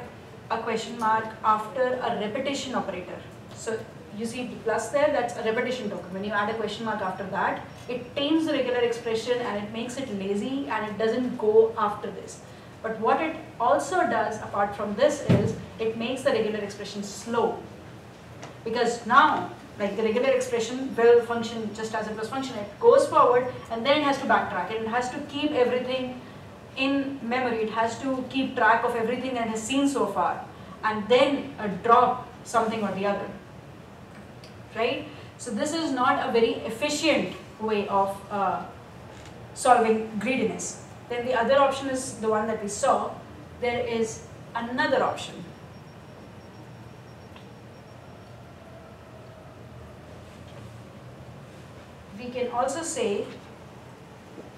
a question mark after a repetition operator, so you see the plus there, that's a repetition token. When you add a question mark after that, it tames the regular expression and it makes it lazy and it doesn't go after this. But what it also does apart from this is it makes the regular expression slow. Because now, like the regular expression will function just as it was functioning. It goes forward and then it has to backtrack. It has to keep everything in memory. It has to keep track of everything that it has seen so far. And then drop something or the other. Right? So this is not a very efficient way of solving greediness. Then the other option is the one that we saw. There is another option. We can also say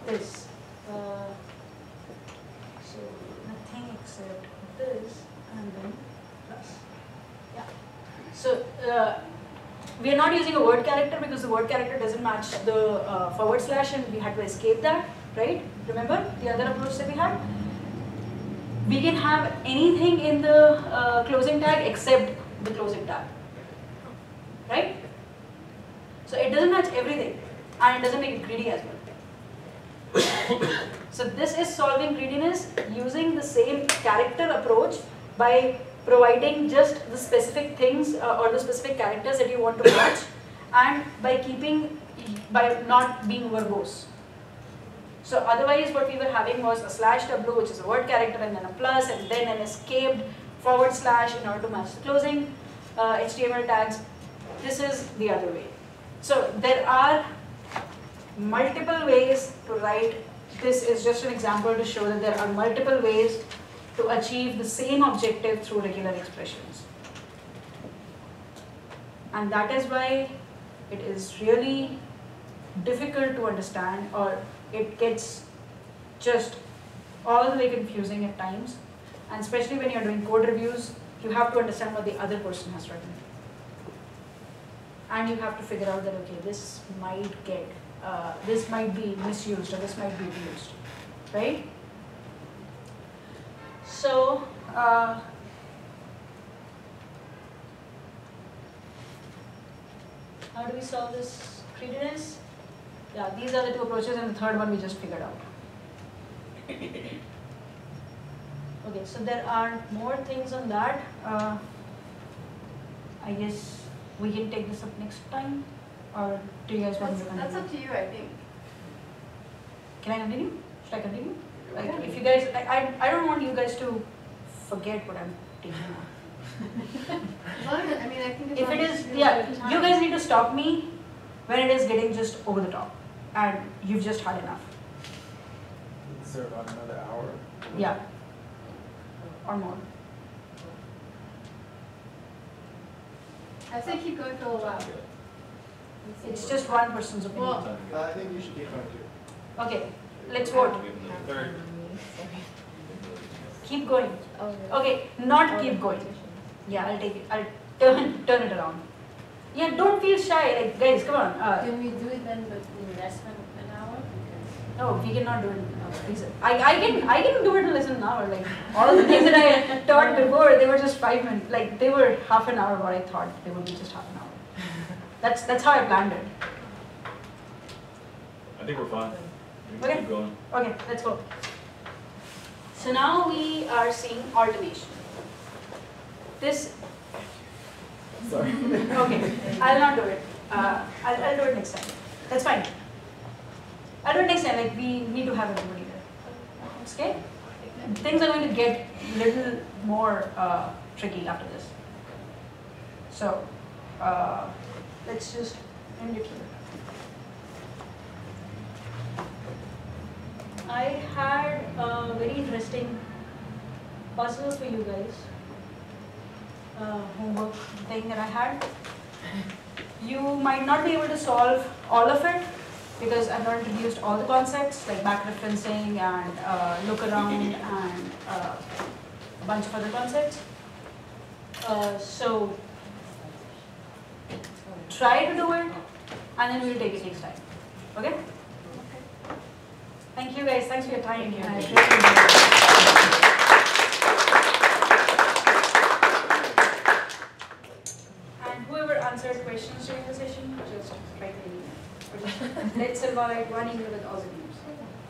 this. So nothing except this and then plus. Yeah. So we are not using a word character because the word character doesn't match the forward slash and we had to escape that. right? Remember the other approach that we had? We can have anything in the closing tag except the closing tag, right? So it doesn't match everything and it doesn't make it greedy as well. So this is solving greediness using the same character approach by providing just the specific things or the specific characters that you want to match and by not being verbose. So otherwise what we were having was a /w, which is a word character, and then a plus, and then an escaped / in order to match the closing HTML tags. This is the other way. So there are multiple ways to write. This is just an example to show that there are multiple ways to achieve the same objective through regular expressions. And that is why it is really difficult to understand, or it gets just all the way confusing at times, and especially when you're doing code reviews, you have to understand what the other person has written. And you have to figure out that, okay, this might be misused or this might be abused, right? So, how do we solve this greediness? Yeah, these are the two approaches, and the third one we just figured out. Okay, so there are more things on that. I guess we can take this up next time, or do you guys want to continue? That's up to you, I think. Can I continue? Should I continue? Like, if you guys, I don't want you guys to forget what I'm teaching. I mean, I think if it is, yeah, you guys need to stop me when it is getting just over the top, and you've just had enough. Is there about another hour? Yeah, or more. I say keep going for a while. It's just one person's opinion. Well, I think you should keep going too. Okay, let's vote. Keep going. Okay, not keep going. Yeah, I'll take it. I'll turn it around. Yeah, don't feel shy, like, guys, come on. Can we do it then in less than an hour? No, we cannot do it in an hour. Please. I can do it in less than an hour. Like, all the things that I taught before, they were just 5 minutes. Like, they were half an hour what I thought they would be, just half an hour. That's how I planned it. I think we're fine. We okay. Keep going. Okay, let's go. So now we are seeing automation. This. Sorry. Okay, I'll not do it. I'll do it next time. That's fine. I'll do it next time. Like, we need to have everybody there. Okay? Things are going to get a little more tricky after this. So, let's just end it here. I had a very interesting puzzle for you guys. Homework thing that I had. You might not be able to solve all of it because I've not introduced all the concepts like back referencing and look around and a bunch of other concepts. So try to do it, and then we'll take it next time. Okay? Thank you guys. Thanks for your time. Thank you. Answer questions during the session, just write an email. Let's invite one email with all the names.